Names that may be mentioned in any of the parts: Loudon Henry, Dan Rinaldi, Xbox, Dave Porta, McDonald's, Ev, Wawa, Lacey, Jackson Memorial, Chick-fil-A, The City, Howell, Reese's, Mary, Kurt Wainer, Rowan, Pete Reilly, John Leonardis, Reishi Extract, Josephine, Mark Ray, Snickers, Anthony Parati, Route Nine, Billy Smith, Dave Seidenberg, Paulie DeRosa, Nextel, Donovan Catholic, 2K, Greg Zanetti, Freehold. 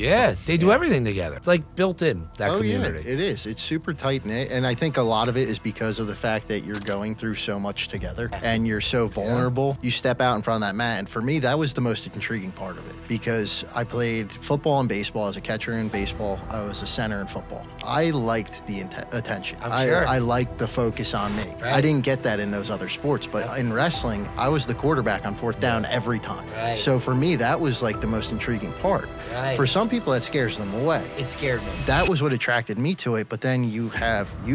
Yeah, they do everything together. It's like built in, that community. Yeah, it is. It's super tight-knit, and I think a lot of it is because of the fact that you're going through so much together, and you're so vulnerable. You step out in front of that mat, and for me, that was the most intriguing part of it, because I played football and baseball. I was a catcher in baseball. I was a center in football. I liked the attention. I liked the focus on me. Right. I didn't get that in those other sports, but in wrestling, I was the quarterback on fourth down every time. Right. So for me, that was like the most intriguing part. Right. For some people, that scares them away. It scared me. That was what attracted me to it, but then you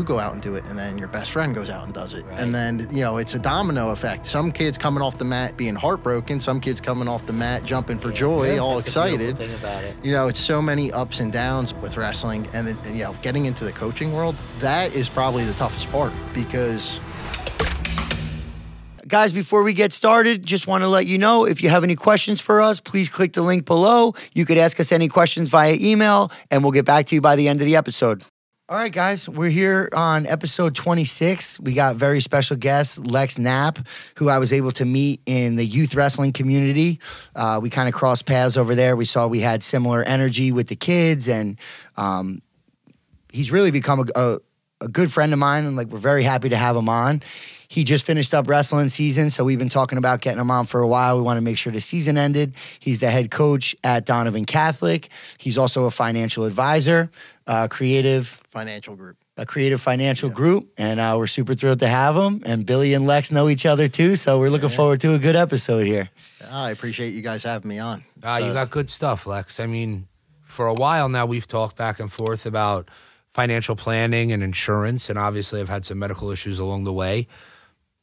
go out and do it, and then your best friend goes out and does it. Right. And then, you know, it's a domino effect. Some kids coming off the mat being heartbroken, some kids coming off the mat jumping for joy, all excited. Thing about it. You know, it's so many ups and downs with wrestling, and, you know, getting into the coaching world, that is probably the toughest part, because... Guys, before we get started, just want to let you know, if you have any questions for us, please click the link below. You could ask us any questions via email, and we'll get back to you by the end of the episode. All right, guys, we're here on episode 26. We got very special guest, Lex Knapp, who I was able to meet in the youth wrestling community. We kind of crossed paths over there. We saw we had similar energy with the kids, and he's really become a good friend of mine, and like we're very happy to have him on. He just finished up wrestling season, so we've been talking about getting him on for a while. We want to make sure the season ended. He's the head coach at Donovan Catholic. He's also a financial advisor, Creative Financial Group. A Creative Financial Group, and we're super thrilled to have him. And Billy and Lex know each other too, so we're looking forward to a good episode here. I appreciate you guys having me on. You got good stuff, Lex. I mean, for a while now, we've talked back and forth about financial planning and insurance, and obviously I've had some medical issues along the way.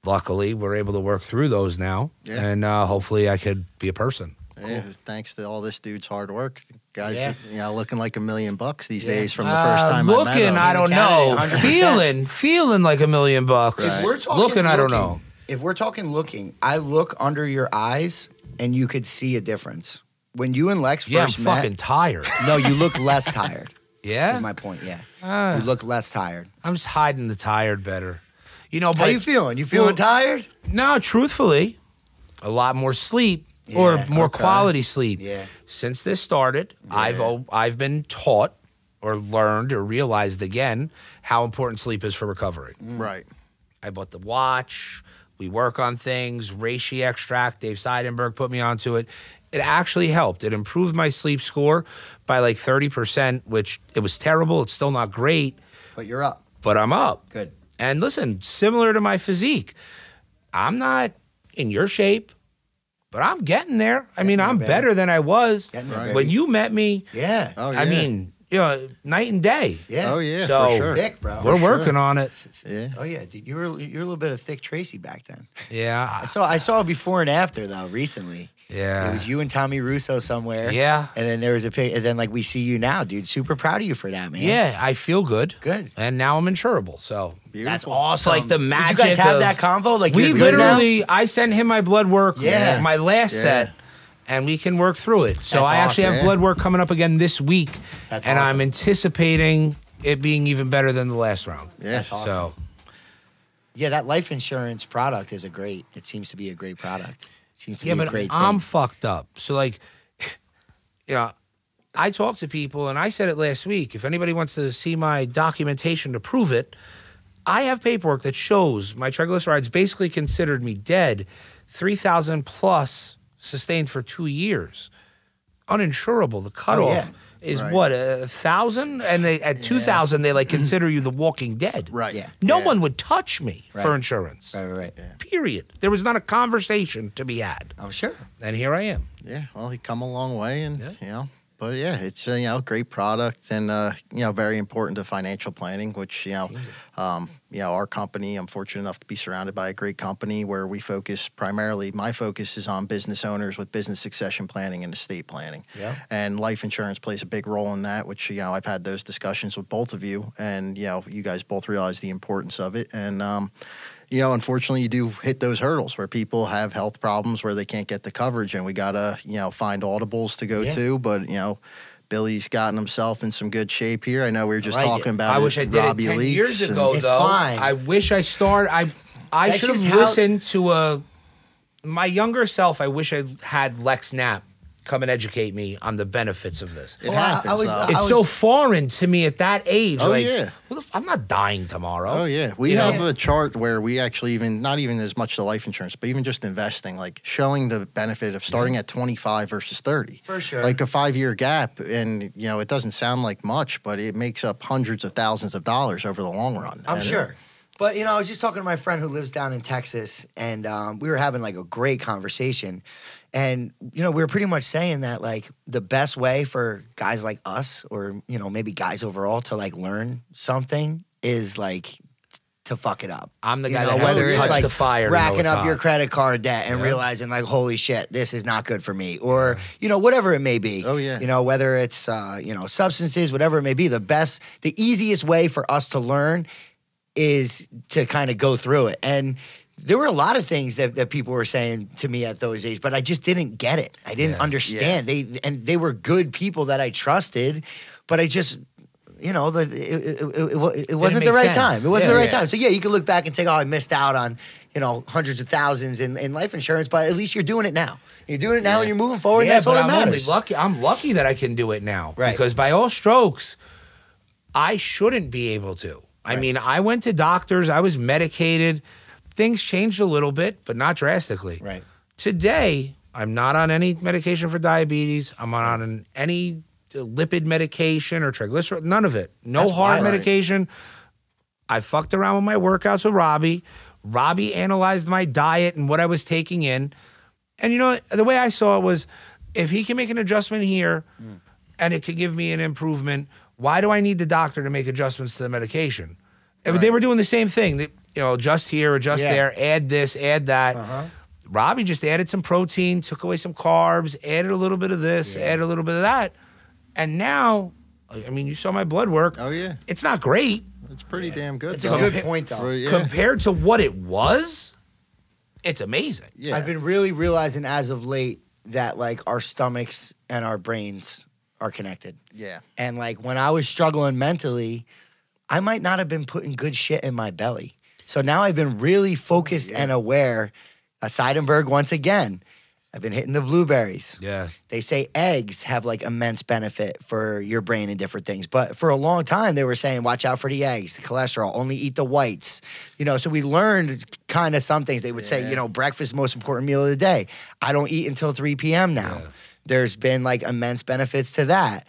Luckily, we're able to work through those now, and hopefully I could be a person. Yeah, cool. Thanks to all this dude's hard work. Guys, you know, looking like $1 million these days from the first time I met him. Looking, I don't know. 100%. Feeling like $1 million. Right. If we're talking looking, I don't know. If we're talking looking, I look under your eyes and you could see a difference. When you and Lex first met. Yeah, I'm fucking tired. No, you look less tired. Yeah? That's my point, you look less tired. I'm just hiding the tired better. You know, but how you feeling? You feeling tired? No, truthfully, a lot more sleep or more quality sleep. Yeah. Since this started, I've been taught or learned or realized again how important sleep is for recovery. Right. I bought the watch. We work on things. Reishi Extract. Dave Seidenberg put me onto it. It actually helped. It improved my sleep score by like 30%, which it was terrible. It's still not great. But you're up. But I'm up. Good. And listen, similar to my physique, I'm not in your shape, but I'm getting there. I mean, I'm better than I was when you met me. Yeah. Oh, yeah. I mean, you know, night and day. Yeah. Oh, yeah, so for sure. Thick, bro. We're working on it. Yeah. Oh, yeah, dude. You were a little bit of thick Tracy back then. Yeah. I saw before and after, though, recently. Yeah. It was you and Tommy Russo somewhere. Yeah. And then there was a picture. And then, like, we see you now, dude. Super proud of you for that, man. Yeah, I feel good. Good. And now I'm insurable. So beautiful. That's awesome. Like the magic. Did you guys have that convo? Like, we literally, I sent him my blood work, my last set, and we can work through it. So I actually have blood work coming up again this week. That's awesome. And I'm anticipating it being even better than the last round. Yeah. That's awesome. So, yeah, that life insurance product is a great, it seems to be a great product. Yeah, but I'm fucked up. So, like, you know, I talk to people, and I said it last week. If anybody wants to see my documentation to prove it, I have paperwork that shows my triglycerides basically considered me dead, 3,000 plus sustained for 2 years. Uninsurable. The cutoff is what, 1,000? And they, at 2,000, they, like, consider you the walking dead. Right. Yeah. No one would touch me for insurance. Right. Yeah. Period. There was not a conversation to be had. I'm sure. And here I am. Yeah. Well, he come a long way, and, you know. But, yeah, it's, you know, great product and, you know, very important to financial planning, which, you know, you know, our company, I'm fortunate enough to be surrounded by a great company where we focus primarily, my focus is on business owners with business succession planning and estate planning. Yeah. And life insurance plays a big role in that, which, you know, I've had those discussions with both of you, and, you know, you guys both realize the importance of it. And, you know, unfortunately, you do hit those hurdles where people have health problems where they can't get the coverage, and we got to, you know, find audibles to go to. But, you know, Billy's gotten himself in some good shape here. I know we were just talking about Robbie Leakes. I wish I did it 10 years ago, though. It's fine. I wish I started. I should have listened to my younger self. I wish I had Lex Knapp come and educate me on the benefits of this. It happens. It's so foreign to me at that age. Oh, like, yeah. Well, I'm not dying tomorrow. Oh, yeah. We have a chart where we actually even, not even as much the life insurance, but even just investing, like showing the benefit of starting at 25 versus 30. For sure. Like a 5-year gap. And, you know, it doesn't sound like much, but it makes up hundreds of thousands of dollars over the long run. I'm sure. But, you know, I was just talking to my friend who lives down in Texas, and we were having, like, a great conversation. And, you know, we were pretty much saying that, like, the best way for guys like us or, you know, maybe guys overall to, like, learn something is, like, to fuck it up. I'm the guy that whether it's, like, racking up your credit card debt and realizing, like, holy shit, this is not good for me. Or, you know, whatever it may be. Oh, yeah. You know, whether it's, you know, substances, whatever it may be, the best, the easiest way for us to learn is to kind of go through it. And there were a lot of things that, people were saying to me at those ages, but I just didn't get it. I didn't understand. Yeah. They were good people that I trusted, but I just, you know, it wasn't the right time. It wasn't the right time. So, yeah, you can look back and say, oh, I missed out on, you know, hundreds of thousands in life insurance, but at least you're doing it now. You're doing it now and you're moving forward, and that's all that matters. I'm lucky that I can do it now. Right. Because by all strokes, I shouldn't be able to. I mean, I went to doctors. I was medicated. Things changed a little bit, but not drastically. Right. Today, I'm not on any medication for diabetes. I'm not on any lipid medication or triglyceride. None of it. No hard medication. I fucked around with my workouts with Robbie. Robbie analyzed my diet and what I was taking in. And, you know, the way I saw it was, if he can make an adjustment here and it could give me an improvement, why do I need the doctor to make adjustments to the medication? Right. They were doing the same thing. They, you know, adjust here, adjust there, add this, add that. Robbie just added some protein, took away some carbs, added a little bit of this, added a little bit of that. And now, I mean, you saw my blood work. Oh, yeah. It's not great. It's pretty damn good. It's a good point, though. Compared to what it was, it's amazing. Yeah. I've been really realizing as of late that, like, our stomachs and our brains are connected. Yeah. And like when I was struggling mentally, I might not have been putting good shit in my belly. So now I've been really focused and aware. Seidenberg once again. I've been hitting the blueberries. Yeah. They say eggs have like immense benefit for your brain and different things. But for a long time they were saying watch out for the eggs, the cholesterol, only eat the whites. You know, so we learned kind of some things. They would say, you know, breakfast most important meal of the day. I don't eat until 3 p.m. now. Yeah. There's been, like, immense benefits to that.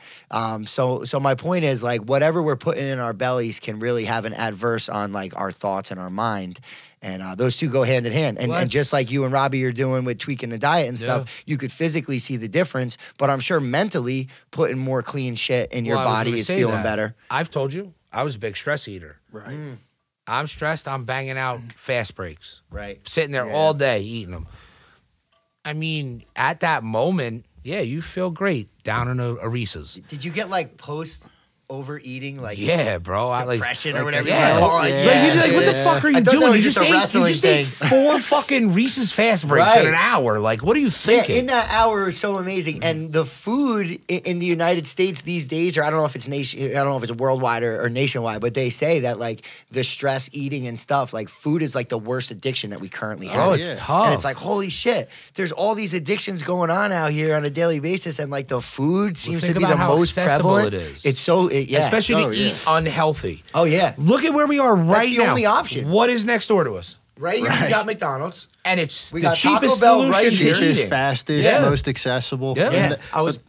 So my point is, like, whatever we're putting in our bellies can really have an adverse on, like, our thoughts and our mind. And those two go hand in hand. And just like you and Robbie are doing with tweaking the diet and stuff, you could physically see the difference. But I'm sure mentally putting more clean shit in your body is feeling better. I've told you, I was a big stress eater. Right. I'm stressed. I'm banging out fast breaks. Right. Sitting there all day eating them. I mean, at that moment... Yeah, you feel great down in a Reese's. Did you get like post overeating, like bro, depression or whatever? Yeah, you're like, what the fuck are you doing? You just ate 4 fucking Reese's fast breaks in an hour. Like, what are you thinking? Yeah, in that hour is so amazing, and the food in the United States these days, or I don't know if it's worldwide or nationwide, but they say that like the stress eating and stuff, like food is like the worst addiction that we currently have. Oh, it's tough, and it's like holy shit. There's all these addictions going on out here on a daily basis, and like the food seems to be the most prevalent. It's so. Especially to eat unhealthy. Oh, yeah. Look at where we are right now. That's the only option. What is next door to us? Right here, we got McDonald's. And it's the cheapest solution to eating. Cheapest, fastest, most accessible. Yeah.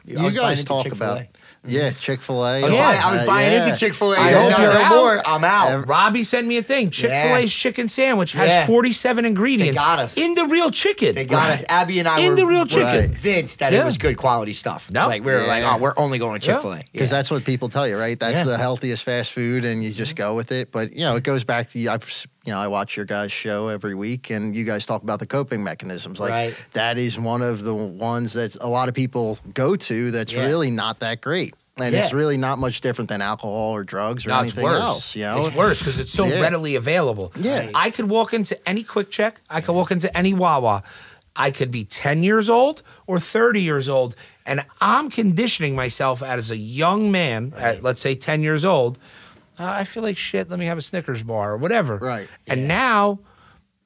You guys talk about it. Yeah, Chick-fil-A. Oh, yeah, I was buying into Chick-fil-A. I hope you're out. No more. I'm out. Robbie sent me a thing. Chick-fil-A's chicken sandwich has 47 ingredients. They got us. In the real chicken. They got us. Abby and I were convinced that it was good quality stuff. No. Like, we were like, oh, we're only going to Chick-fil-A. Because that's what people tell you, right? That's the healthiest fast food, and you just go with it. But, you know, it goes back to you. You know, I watch your guys' show every week, and you guys talk about the coping mechanisms. Like, that is one of the ones that a lot of people go to that's really not that great. And it's really not much different than alcohol or drugs or anything else. You know? It's worse because it's so readily available. Yeah. I could walk into any Quick Check. I could walk into any Wawa. I could be 10 years old or 30 years old, and I'm conditioning myself as a young man at, let's say, 10 years old, I feel like shit, let me have a Snickers bar or whatever. Right. And now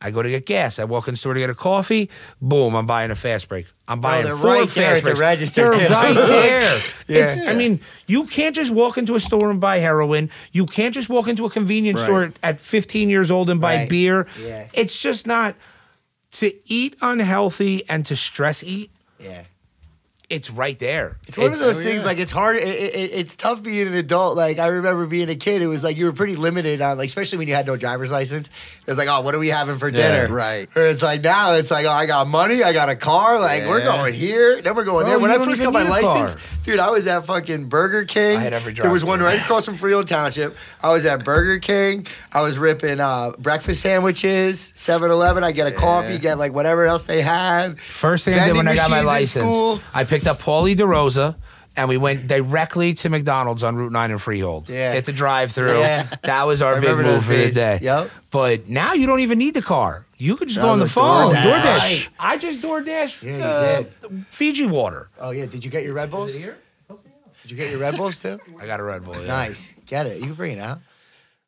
I go to get gas. I walk in the store to get a coffee. Boom, I'm buying a fast break. I'm buying four fast breaks. They're right there at the register. Yeah. I mean, you can't just walk into a store and buy heroin. You can't just walk into a convenience store at 15 years old and buy beer. Yeah. It's just not to eat unhealthy and to stress eat. Yeah. It's right there. It's one of those things, like, it's hard. It's tough being an adult. Like, I remember being a kid, it was like you were pretty limited on, like, especially when you had no driver's license. It was like, oh, what are we having for dinner? Right. Or it's like now, it's like, oh, I got money, I got a car. Like, we're going here, then we're going there. When I first got my license, dude, I was at fucking Burger King. I had every drive. There was one right across from Freehold Township. I was at Burger King. I was ripping breakfast sandwiches, 7-Eleven. I get a coffee, get, like, whatever else they had. First thing I did when I got my license, I picked up Paulie DeRosa, and we went directly to McDonald's on Route 9 in Freehold. Yeah. At the drive-through. Yeah. That was our big move for the day. Yep. But now you don't even need the car. You could just go on the phone. DoorDash. Right. I just DoorDash Fiji water. Oh, yeah. Did you get your Red Bulls? Is it here? Oh, yeah. Did you get your Red Bulls, too? I got a Red Bull, yeah. Nice. Get it. You can bring it out.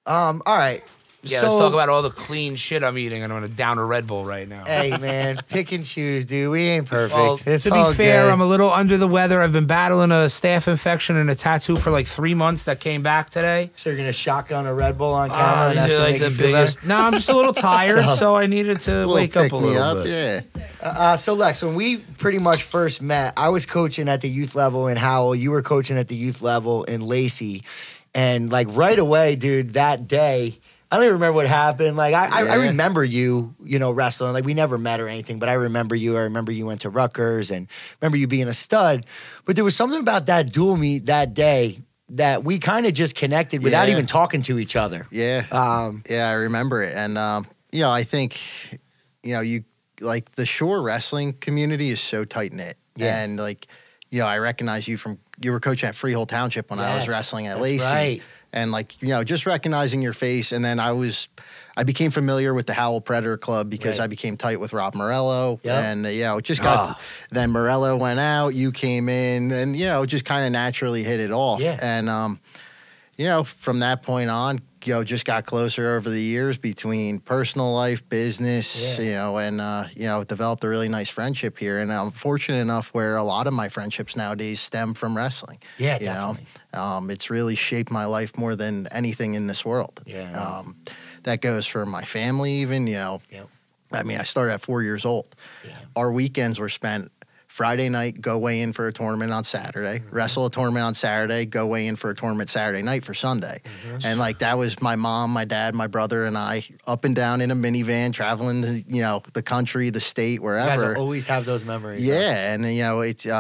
All right. Yeah, so, let's talk about all the clean shit I'm eating, and I'm going to down a Red Bull right now. Hey, man, pick and choose, dude. We ain't perfect. Well, to be fair, I'm a little under the weather. I've been battling a staph infection and a tattoo for like 3 months that came back today. So you're going to shotgun a Red Bull on camera, and that's going to make you feel better? No, I'm just a little tired, so I needed to wake up a little bit. Yeah. So, Lex, when we pretty much first met, I was coaching at the youth level in Howell. You were coaching at the youth level in Lacey. And, like, right away, dude, that day— I don't even remember what happened. Like, I remember you, you know, wrestling. Like, we never met or anything, but I remember you. I remember you went to Rutgers and remember you being a stud. But there was something about that dual meet that day that we kind of just connected without even talking to each other. Yeah. Yeah, I remember it. And, you know, I think, you know, like, the shore wrestling community is so tight-knit. Yeah. And, like, you know, I recognize you from, you were coaching at Freehold Township when I was wrestling at Lacey. Right. And, like, you know, just recognizing your face. And then I became familiar with the Howell Predator Club because I became tight with Rob Morello. Yep. And, you know, just got, then Morello went out, you came in, and, you know, just kind of naturally hit it off. Yeah. And, you know, from that point on, you know, just got closer over the years between personal life, business, you know, and, you know, developed a really nice friendship here. And I'm fortunate enough where a lot of my friendships nowadays stem from wrestling. Yeah, definitely. You know, it's really shaped my life more than anything in this world. Yeah. That goes for my family even, you know. Yep. I mean, I started at 4 years old. Yeah. Our weekends were spent Friday night, go weigh in for a tournament on Saturday, wrestle a tournament on Saturday, go weigh in for a tournament Saturday night for Sunday. And, like, that was my mom, my dad, my brother, and I up and down in a minivan traveling, you know, the country, the state, wherever. You guys always have those memories. Yeah, and, you know, it's, you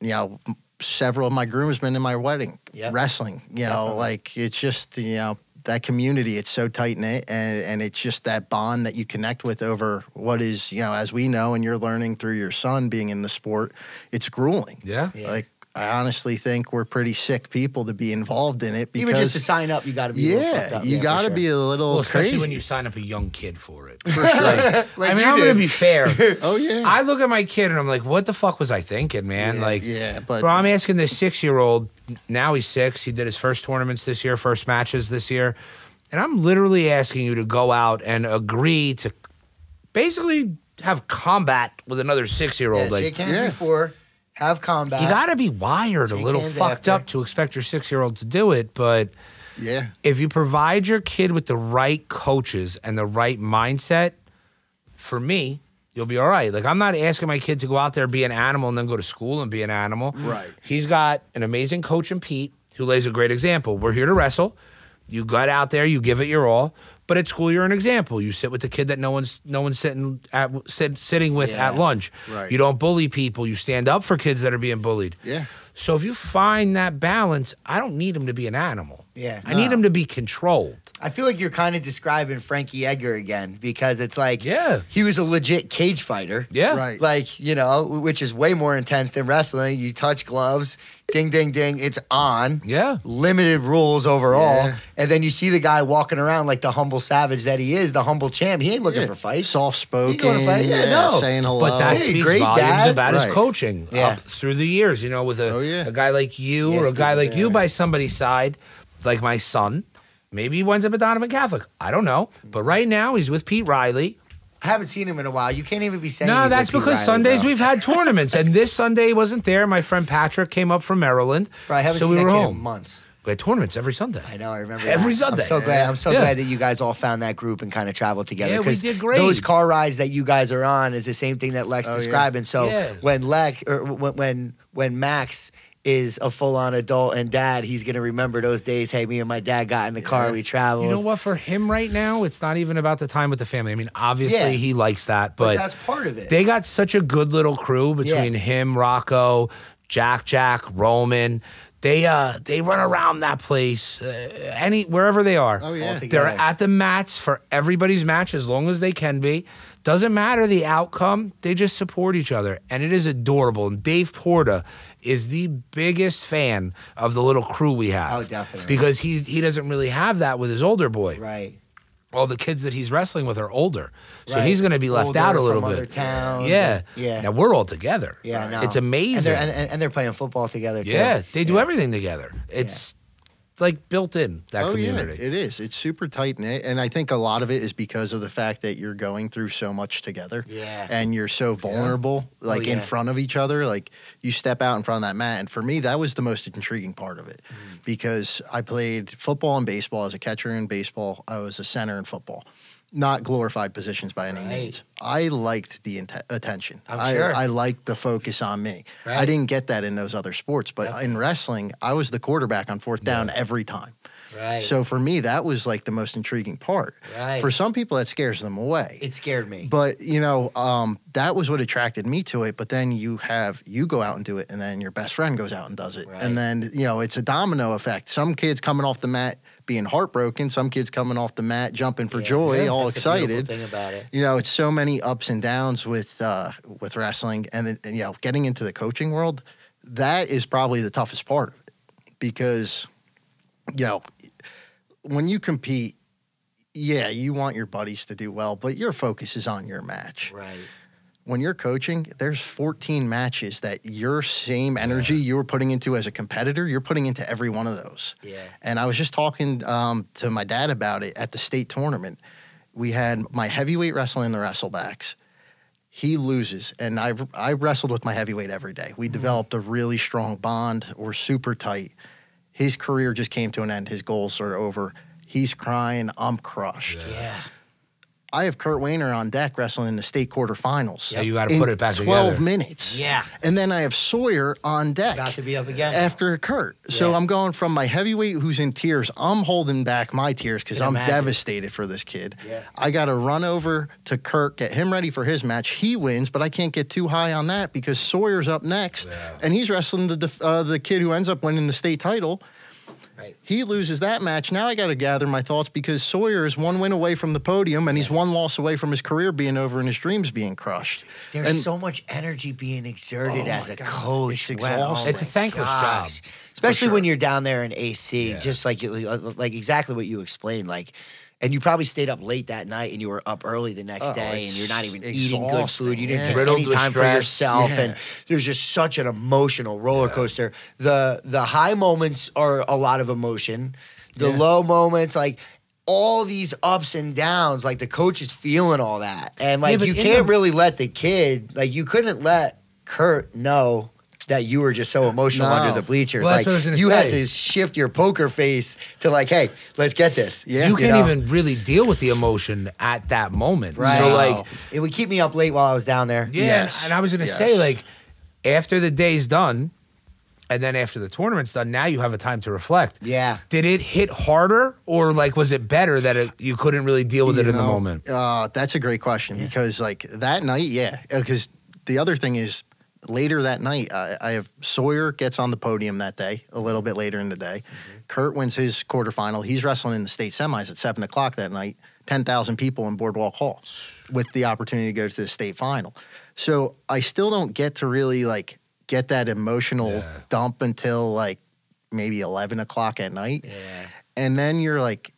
know, several of my groomsmen in my wedding, wrestling, you know, like, it's just, you know, that community, it's so tight-knit, and it's just that bond that you connect with over what is, you know, as we know, and you're learning through your son being in the sport, it's grueling. Yeah. Like, I honestly think we're pretty sick people to be involved in it. Because, even just to sign up, you got to be a little fucked up. You got to be a little crazy. Especially when you sign up a young kid for it. For sure. Like I mean, I'm going to be fair. I look at my kid, and I'm like, what the fuck was I thinking, man? Yeah, like, but bro, I'm asking this 6-year-old. Now he's 6. He did his first tournaments this year, first matches this year. And I'm literally asking you to go out and agree to basically have combat with another 6-year-old. Yeah, like, shake hands before, have combat. You got to be wired a little fucked up to expect your 6-year-old to do it. But yeah, if you provide your kid with the right coaches and the right mindset, for me, you'll be all right. Like, I'm not asking my kid to go out there, be an animal, and then go to school and be an animal. Right. He's got an amazing coach in Pete who lays a great example. We're here to wrestle. You got out there, you give it your all. But at school, you're an example. You sit with the kid that no one's sitting with at lunch. Right. You don't bully people. You stand up for kids that are being bullied. Yeah. So if you find that balance, I don't need him to be an animal. Yeah, I need him to be controlled. I feel like you're kind of describing Frankie Edgar again, because it's like he was a legit cage fighter. Yeah. Right. Like, you know, which is way more intense than wrestling. You touch gloves, ding, ding, ding, it's on. Yeah. Limited rules overall. Yeah. And then you see the guy walking around like the humble savage that he is, the humble champ. He ain't looking for fights. Soft-spoken. Saying hello. But that speaks volumes about his coaching up through the years, you know, with a... a guy like you or a guy like you by somebody's side, like my son. Maybe he winds up at Donovan Catholic. I don't know. But right now he's with Pete Reilly, I haven't seen him in a while. You can't even be saying. No, that's because Reilly, Sundays we've had tournaments, and this Sunday wasn't there. My friend Patrick came up from Maryland, right? I haven't seen that kid in months. We had tournaments every Sunday. I know. I remember every Sunday. I'm so glad. I'm so glad that you guys all found that group and kind of traveled together. Yeah, we did great. Those car rides that you guys are on is the same thing that Lex described. Yeah. And so when Lex or when Max is a full-on adult and dad, he's going to remember those days. Hey, me and my dad got in the car, we traveled. You know what? For him right now, it's not even about the time with the family. I mean, obviously he likes that, but that's part of it. They got such a good little crew between him, Rocco, Jack, Roman. They run around that place, wherever they are. Oh, yeah. They're at the mats for everybody's match as long as they can be. Doesn't matter the outcome. They just support each other, and it is adorable. And Dave Porta is the biggest fan of the little crew we have. Oh, definitely. Because he doesn't really have that with his older boy. Right. All the kids that he's wrestling with are older, so he's going to be left out a little bit. Other towns, yeah. Now we're all together. Yeah, I know. It's amazing, and they're playing football together. Too. Yeah, they do everything together. It's like built in that community. Yeah, it is. It's super tight knit, and I think a lot of it is because of the fact that you're going through so much together. Yeah, and you're so vulnerable, like in front of each other. Like you step out in front of that mat, and for me, that was the most intriguing part of it. Because I played football and baseball. I was a catcher in baseball. I was a center in football. Not glorified positions by any means. I liked the attention. I liked the focus on me. I didn't get that in those other sports. But in wrestling, I was the quarterback on fourth down every time. So for me, that was like the most intriguing part. For some people, that scares them away. It scared me. But, you know, that was what attracted me to it. But then you go out and do it, and then your best friend goes out and does it. And then, you know, it's a domino effect. Some kids coming off the mat being heartbroken. Some kids coming off the mat jumping for joy, all that's excited. The thing about it. You know, it's so many ups and downs with wrestling. And, you know, getting into the coaching world, that is probably the toughest part of it because, you know, when you compete, yeah, you want your buddies to do well, but your focus is on your match. Right. When you're coaching, there's 14 matches that your same energy you were putting into as a competitor, you're putting into every one of those. Yeah. And I was just talking to my dad about it at the state tournament. We had my heavyweight wrestling in the wrestlebacks. He loses, and I wrestled with my heavyweight every day. We developed a really strong bond. We're super tight. His career just came to an end. His goals are over. He's crying. I'm crushed. Yeah. I have Kurt Wainer on deck wrestling in the state quarterfinals. Yeah, you got to put it back together. 12 minutes. Yeah. And then I have Sawyer on deck. About to be up again. After Kurt. Yeah. So I'm going from my heavyweight who's in tears. I'm holding back my tears because I'm devastated for this kid. Yeah. I got to run over to Kurt, get him ready for his match. He wins, but I can't get too high on that because Sawyer's up next. Yeah. And he's wrestling the kid who ends up winning the state title. Right. He loses that match. Now I got to gather my thoughts because Sawyer is one win away from the podium, and he's one loss away from his career being over and his dreams being crushed. There's so much energy being exerted as a coach. It's a thankless job, especially when you're down there in AC. Yeah. Just like exactly what you explained. Like, and you probably stayed up late that night, and you were up early the next day, and you're not even eating good food. You didn't take any time for yourself, and there's just such an emotional roller coaster. The high moments are a lot of emotion. The low moments, like all these ups and downs, like the coach is feeling all that, and like you can't really let the kid, like you couldn't let Kurt know that you were just so emotional under the bleachers. Well, like you had to shift your poker face to like, hey, let's get this. Yeah, you can't even really deal with the emotion at that moment. Right. So like, it would keep me up late while I was down there. Yeah, and I was going to say, like, after the day's done, and then after the tournament's done, now you have a time to reflect. Yeah. Did it hit harder, or like was it better that you couldn't really deal with it in the moment? That's a great question because like that night, because the other thing is, later that night, I have Sawyer gets on the podium that day, a little bit later in the day. Kurt wins his quarterfinal. He's wrestling in the state semis at 7 o'clock that night, 10,000 people in Boardwalk Hall with the opportunity to go to the state final. So I still don't get to really, like, get that emotional dump until, like, maybe 11 o'clock at night. Yeah. And then you're like,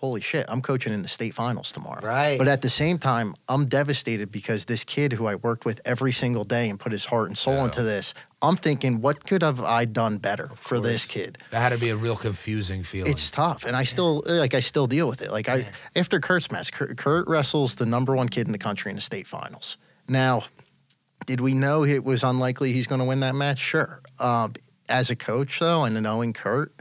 holy shit, I'm coaching in the state finals tomorrow. Right. But at the same time, I'm devastated because this kid who I worked with every single day and put his heart and soul into this, I'm thinking, what could have I done better for this kid? That had to be a real confusing feeling. It's tough, and I still like I still deal with it. Like after Kurt's match, Kurt wrestles the #1 kid in the country in the state finals. Now, did we know it was unlikely he's going to win that match? Sure. As a coach, though, and knowing Kurt,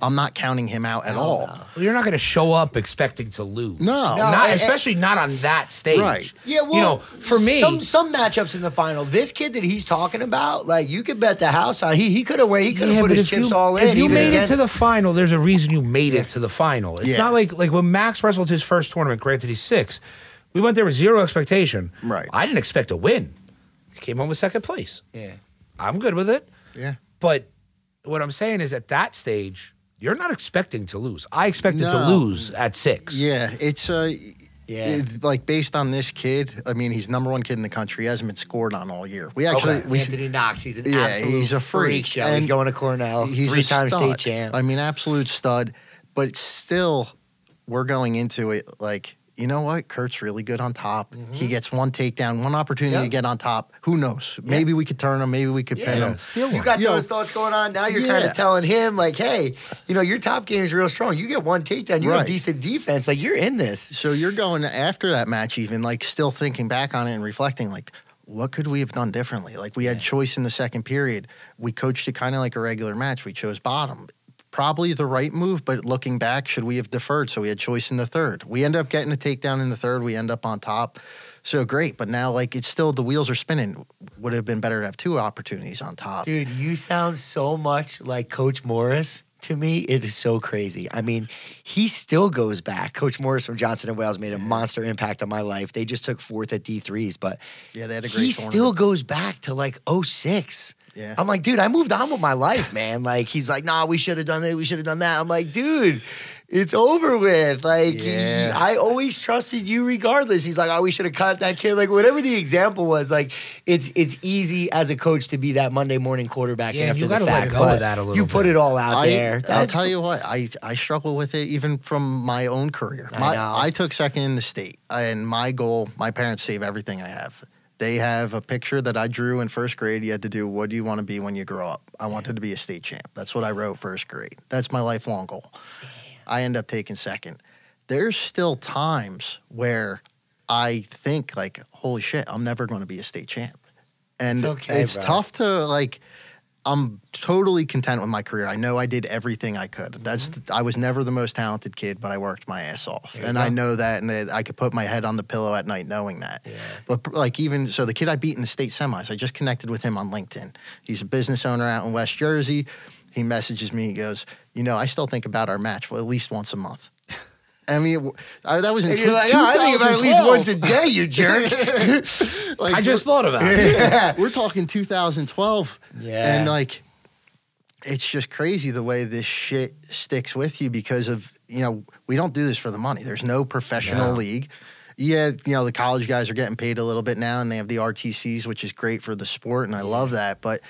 I'm not counting him out at all. No. Well, you're not going to show up expecting to lose. No. Not, especially not on that stage. Right. Yeah, well, you know, for me... Some matchups in the final, this kid that he's talking about, like, you could bet the house on. He could have put his chips all in. If you made it to the final, there's a reason you made it to the final. It's not like, when Max wrestled his first tournament, granted he's 6, we went there with zero expectation. Right. I didn't expect a win. He came home with 2nd place. Yeah. I'm good with it. Yeah. But... what I'm saying is at that stage, you're not expecting to lose. I expected to lose at 6. Yeah, it's like based on this kid, I mean, he's #1 kid in the country. He hasn't been scored on all year. We actually Anthony Knox, he's an absolute he's a freak show. He's going to Cornell. He's 3-time state champ. I mean, absolute stud. But it's still, we're going into it like, you know what? Kurt's really good on top. Mm-hmm. He gets one takedown, one opportunity to get on top. Who knows? Maybe we could turn him. Maybe we could pin him. You got those thoughts going on. Now you're kind of telling him, like, hey, you know, your top game is real strong. You get one takedown. You have decent defense. Like, you're in this. So you're going after that match even, like, still thinking back on it and reflecting, like, what could we have done differently? Like, we had choice in the 2nd period. We coached it kind of like a regular match. We chose bottom. Probably the right move, but looking back, should we have deferred? So we had choice in the 3rd. We end up getting a takedown in the 3rd. We end up on top. So great. But now, like, it's still the wheels are spinning. Would have been better to have 2 opportunities on top. Dude, you sound so much like Coach Morris. To me, it is so crazy. I mean, he still goes back. Coach Morris from Johnson & Wales made a monster impact on my life. They just took 4th at D3s, but yeah, they had a great tournament. Still goes back to, like, 06. Yeah. I'm like, dude, I moved on with my life, man. Like, he's like, nah, we should have done that. We should have done that. I'm like, dude, it's over with. Like, I always trusted you regardless. He's like, oh, we should have caught that kid. Like, whatever the example was, like, it's easy as a coach to be that Monday morning quarterback after you the fact. Let go of that a little bit. Put it all out there. I'll tell you what, I struggle with it even from my own career. I took 2nd in the state, and my goal, my parents save everything I have. They have a picture that I drew in 1st grade. You had to do, what do you want to be when you grow up? I wanted to be a state champ. That's what I wrote 1st grade. That's my lifelong goal. Damn. I end up taking 2nd. There's still times where I think, like, holy shit, I'm never going to be a state champ. And it's tough to, like, I'm totally content with my career. I know I did everything I could. That's I was never the most talented kid, but I worked my ass off. And I know that, and I could put my head on the pillow at night knowing that. Yeah. But, like, even so, the kid I beat in the state semis, I just connected with him on LinkedIn. He's a business owner out in West Jersey. He messages me. He goes, you know, I still think about our match at least once a month. I mean, that was in 2012. Like, I think about at least once a day, you jerk. Like, I just thought about it. Yeah. We're talking 2012. Yeah. And, like, it's just crazy the way this shit sticks with you because of, you know, we don't do this for the money. There's no professional league. Yeah, you know, the college guys are getting paid a little bit now, and they have the RTCs, which is great for the sport, and I love that. But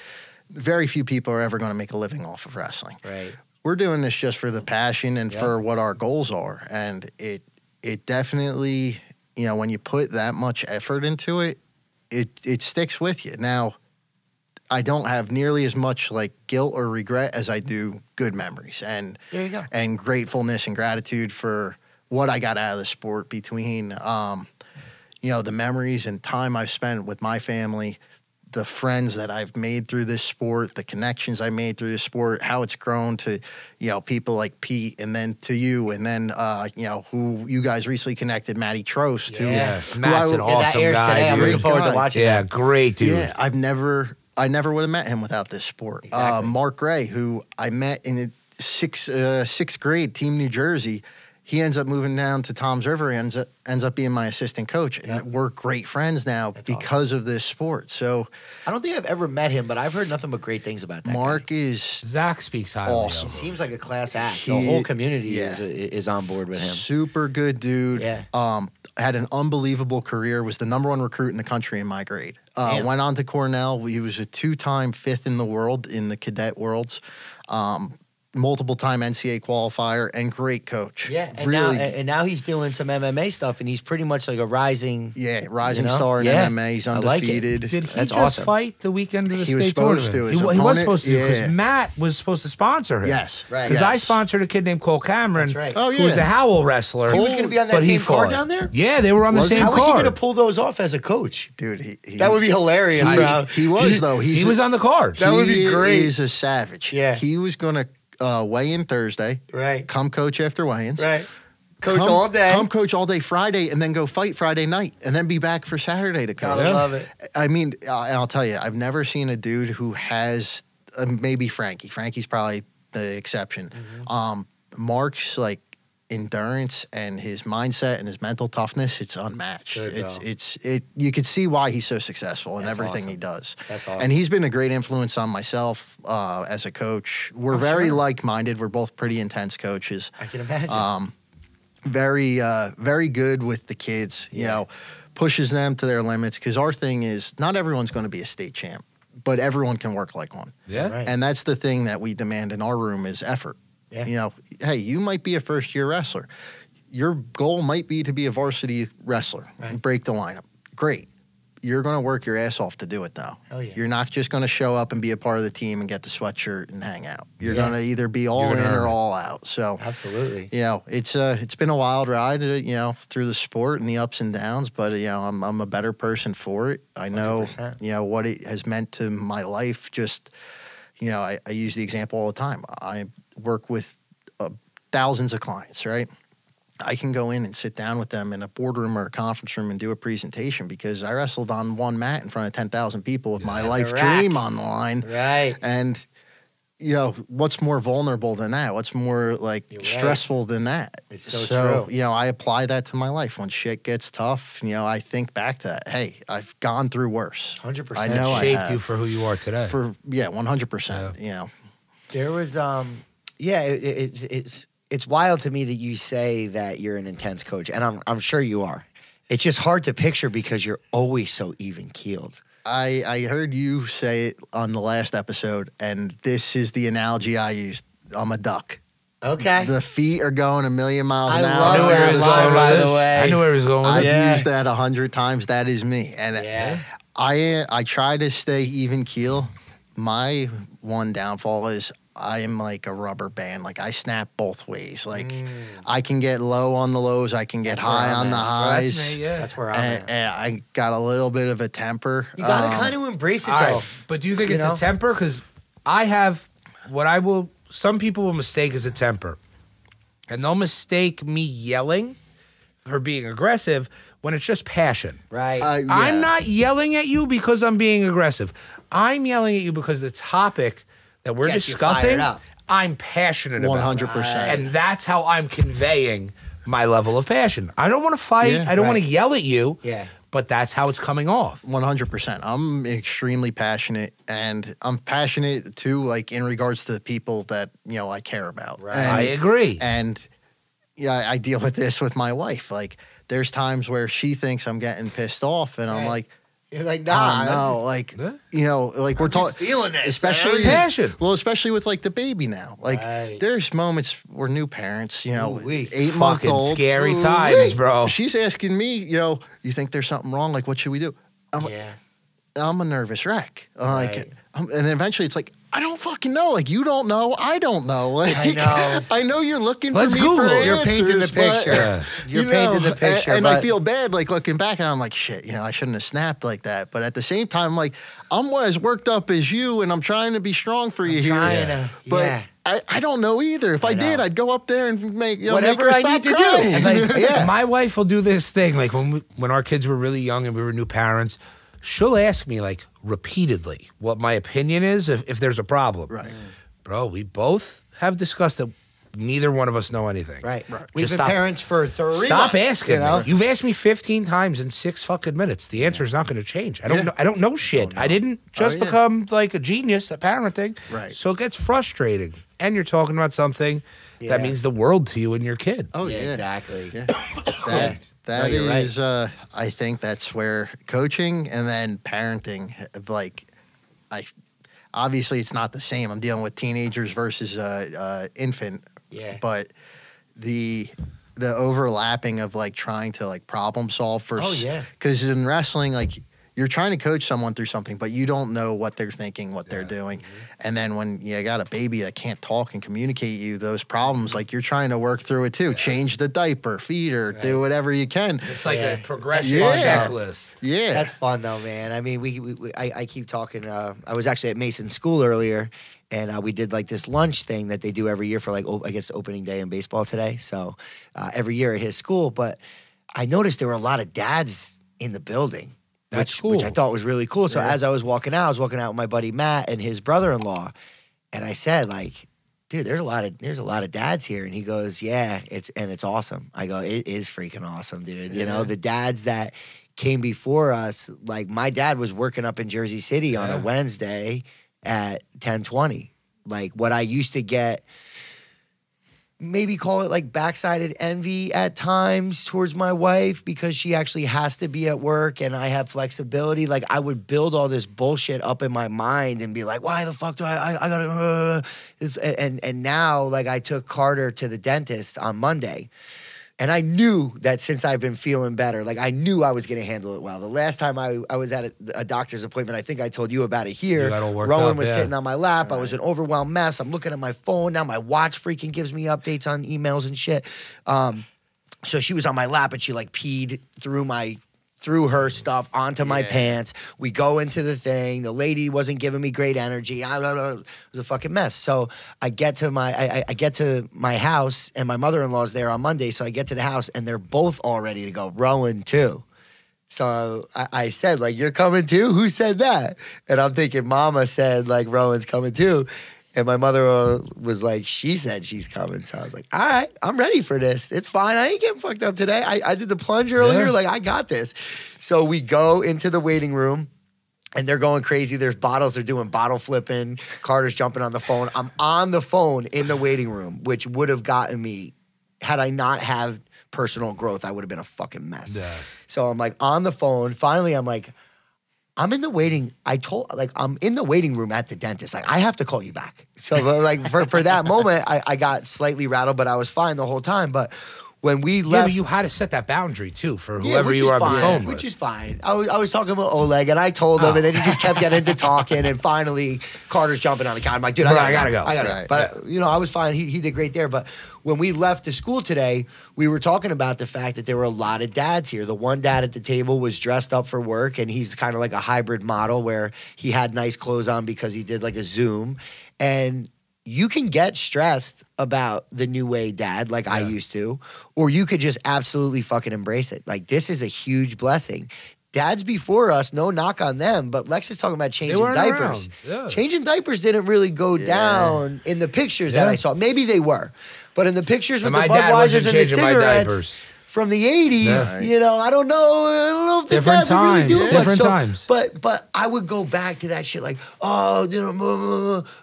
very few people are ever going to make a living off of wrestling. Right. We're doing this just for the passion and for what our goals are. And it definitely, you know, when you put that much effort into it, it sticks with you. Now, I don't have nearly as much, like, guilt or regret as I do good memories and there you go. And gratefulness and gratitude for what I got out of the sport between, you know, the memories and time I've spent with my family, the friends that I've made through this sport, the connections I made through this sport, how it's grown to, you know, people like Pete and then to you and then, you know, who you guys recently connected, Matty Trost. Yes. Matt's an awesome guy. Today. I'm looking forward to watching that. Great dude. Yeah, I never would have met him without this sport. Exactly. Mark Ray, who I met in 6th grade, Team New Jersey. He ends up moving down to Tom's River and ends up being my assistant coach. And we're great friends now because of this sport. So I don't think I've ever met him, but I've heard nothing but great things about that Mark guy. Zach speaks highly. Awesome. He seems like a class act. The whole community is on board with him. Super good dude. Yeah. Had an unbelievable career, was the #1 recruit in the country in my grade. Went on to Cornell. He was a 2-time 5th in the world in the cadet worlds. multiple-time NCAA qualifier and great coach. Yeah, and really, now he's doing some MMA stuff, and he's pretty much like a rising, star in MMA. He's undefeated. Like, did he fight the weekend of the state tournament? He was supposed to, because Matt was supposed to sponsor him. Yes, right. Because I sponsored a kid named Cole Cameron, who was a Howell wrestler. He was going to be on that same card down there. Yeah, they were on the same card. How was he going to pull those off as a coach, dude? That would be hilarious, bro. He was though. He was on the card. That would be great. He's a savage. Yeah, he was going to. Weigh in Thursday. Right. Come coach after weigh-ins. Right. Coach all day. Come coach all day Friday, and then go fight Friday night, and then be back for Saturday to coach. I love it. I mean, and I'll tell you, I've never seen a dude who has maybe Frankie. Frankie's probably the exception. Mm-hmm. Mark's like endurance and his mindset and his mental toughness, it's unmatched. You could see why he's so successful in everything he does. That's awesome. And he's been a great influence on myself as a coach. We're very like-minded. We're both pretty intense coaches. I can imagine. Very good with the kids, you know, pushes them to their limits, because our thing is not everyone's going to be a state champ, but everyone can work like one. Yeah. Right. And that's the thing that we demand in our room is effort. Yeah. You know, hey, you might be a first-year wrestler. Your goal might be to be a varsity wrestler and break the lineup. Great. You're going to work your ass off to do it, though. Hell yeah. You're not just going to show up and be a part of the team and get the sweatshirt and hang out. You're going to either be all in or all out. So absolutely. You know, it's been a wild ride, you know, through the sport and the ups and downs, but, you know, I'm a better person for it. I know, 100%. You know, what it has meant to my life. Just, you know, I use the example all the time. I work with thousands of clients, right? I can go in and sit down with them in a boardroom or a conference room and do a presentation, because I wrestled on one mat in front of 10,000 people with my life dream on the line. Right. And, you know, what's more vulnerable than that? What's more, like, stressful than that? It's so true. You know, I apply that to my life. When shit gets tough, you know, I think back to that. Hey, I've gone through worse. 100%. I know I have. You for who you are today. For, yeah, 100%, you know. There was... Yeah, it's wild to me that you say that you're an intense coach, and I'm sure you are. It's just hard to picture because you're always so even-keeled. I heard you say it on the last episode, and this is the analogy I used. I'm a duck. Okay. The feet are going a million miles an hour. I love that line, by the way. I knew where it was going. I've used that 100 times. That is me. And I try to stay even-keel. My one downfall is I am like a rubber band. Like, I snap both ways. Like, I can get low on the lows. I can get high on the highs. That's where I'm at. And I got a little bit of a temper. You got to kind of embrace it, though. But do you think it's a temper? Because I have what I will, some people will mistake as a temper. And they'll mistake me yelling for being aggressive when it's just passion. Right. I'm not yelling at you because I'm being aggressive. I'm yelling at you because the topic that we're discussing, I'm passionate about. 100%. And that's how I'm conveying my level of passion. I don't want to fight. I don't want to yell at you. Yeah. But that's how it's coming off. 100%. I'm extremely passionate, and I'm passionate, too, like, in regards to the people that, you know, I care about. Right. And, I agree. And, yeah, I deal with this with my wife. Like, there's times where she thinks I'm getting pissed off, and I'm like, you're like, nah, no, like, you know, like, we're talking, feeling this, especially passion. Well, especially with like the baby now. Like, there's moments where new parents, you know, 8-month-old, scary times, bro. She's asking me, you know, you think there's something wrong? Like, what should we do? I'm a nervous wreck. Like, and then eventually it's like, I don't fucking know. Like, you don't know. I don't know. Like, I know. I know you're looking for me for answers. You're painting the picture. You're painting the picture. And I feel bad, like, looking back, and I'm like, shit, you know, I shouldn't have snapped like that. But at the same time, like, I'm as worked up as you, and I'm trying to be strong for you here. But I don't know either. If I did, I'd go up there and make, you know, whatever I need to do. And like, my wife will do this thing. Like, when our kids were really young and we were new parents, she'll ask me, like, repeatedly what my opinion is if there's a problem. Right. Bro, we both have discussed that neither one of us know anything. Right. We've been parents for 3 months. Stop asking. You know? You've asked me 15 times in 6 fucking minutes. The answer is not going to change. I don't know shit. I didn't just become, like, a genius at parenting. Right. So it gets frustrating. And you're talking about something that means the world to you and your kid. Oh, yeah. Exactly. Yeah. That is, I think that's where coaching and then parenting, like, I obviously it's not the same. I'm dealing with teenagers versus infant. Yeah. But the overlapping of like trying to like problem solve for. Oh yeah. Because in wrestling, like you're trying to coach someone through something, but you don't know what they're thinking, what they're doing. Mm-hmm. And then when you got a baby that can't talk and communicate you those problems, like you're trying to work through it too. Yeah. Change the diaper, feed her, do whatever you can. It's like a progression checklist. Yeah. That's fun though, man. I mean, I keep talking. I was actually at Mason School earlier, and we did like this lunch thing that they do every year for like, I guess, opening day in baseball today. So every year at his school. But I noticed there were a lot of dads in the building. Which I thought was really cool. So as I was walking out with my buddy Matt and his brother-in-law, and I said, like, dude, there's a lot of dads here. And he goes, yeah, it's awesome. I go, it is freaking awesome, dude. Yeah. You know, the dads that came before us, like my dad was working up in Jersey City on a Wednesday at 10:20. Like what I used to get, maybe call it like backsided envy at times towards my wife because she actually has to be at work and I have flexibility. Like I would build all this bullshit up in my mind and be like, why the fuck do I gotta, and now like I took Carter to the dentist on Monday. And I knew that since I've been feeling better, like I knew I was going to handle it well. The last time I was at a doctor's appointment, I think I told you about it here. Rowan was sitting on my lap. I was an overwhelmed mess. I'm looking at my phone. Now my watch freaking gives me updates on emails and shit. So she was on my lap and she like peed through my... threw her stuff onto my pants. We go into the thing. The lady wasn't giving me great energy. It was a fucking mess. So I get to my house, and my mother-in-law's there on Monday. So I get to the house, and they're both all ready to go. Rowan too. So I said, like, you're coming too? Who said that? And I'm thinking Mama said, like, Rowan's coming too. And my mother was like, she said she's coming. So I was like, all right, I'm ready for this. It's fine. I ain't getting fucked up today. I did the plunge earlier. Like, I got this. So we go into the waiting room, and they're going crazy. There's bottles. They're doing bottle flipping. Carter's jumping on the phone. I'm on the phone in the waiting room, which would have gotten me, had I not have personal growth, I would have been a fucking mess. Yeah. So I'm, like, on the phone. Finally, I'm like, I'm in the waiting. I'm in the waiting room at the dentist. Like, I have to call you back. So, like, for that moment, I got slightly rattled, but I was fine the whole time. But when we left, but you had to set that boundary too for whoever you are on the phone with, which is fine. I was talking about Oleg, and I told him, and then he just kept getting into talking, and finally Carter's jumping on the couch. I'm like, dude, I gotta go. Right. But you know, I was fine. He did great there, but. When we left the school today, we were talking about the fact that there were a lot of dads here. The one dad at the table was dressed up for work, and he's kind of like a hybrid model where he had nice clothes on because he did like a Zoom. And you can get stressed about the new way dad like I used to, or you could just absolutely fucking embrace it. Like, this is a huge blessing. Dads before us, no knock on them, but Lex is talking about changing diapers. Yeah. Changing diapers didn't really go down in the pictures that I saw. Maybe they were, but in the pictures with the Budweisers and the cigarettes from the 80s, you know, I don't know if the dads would really do much. Different times. But I would go back to that shit like, oh,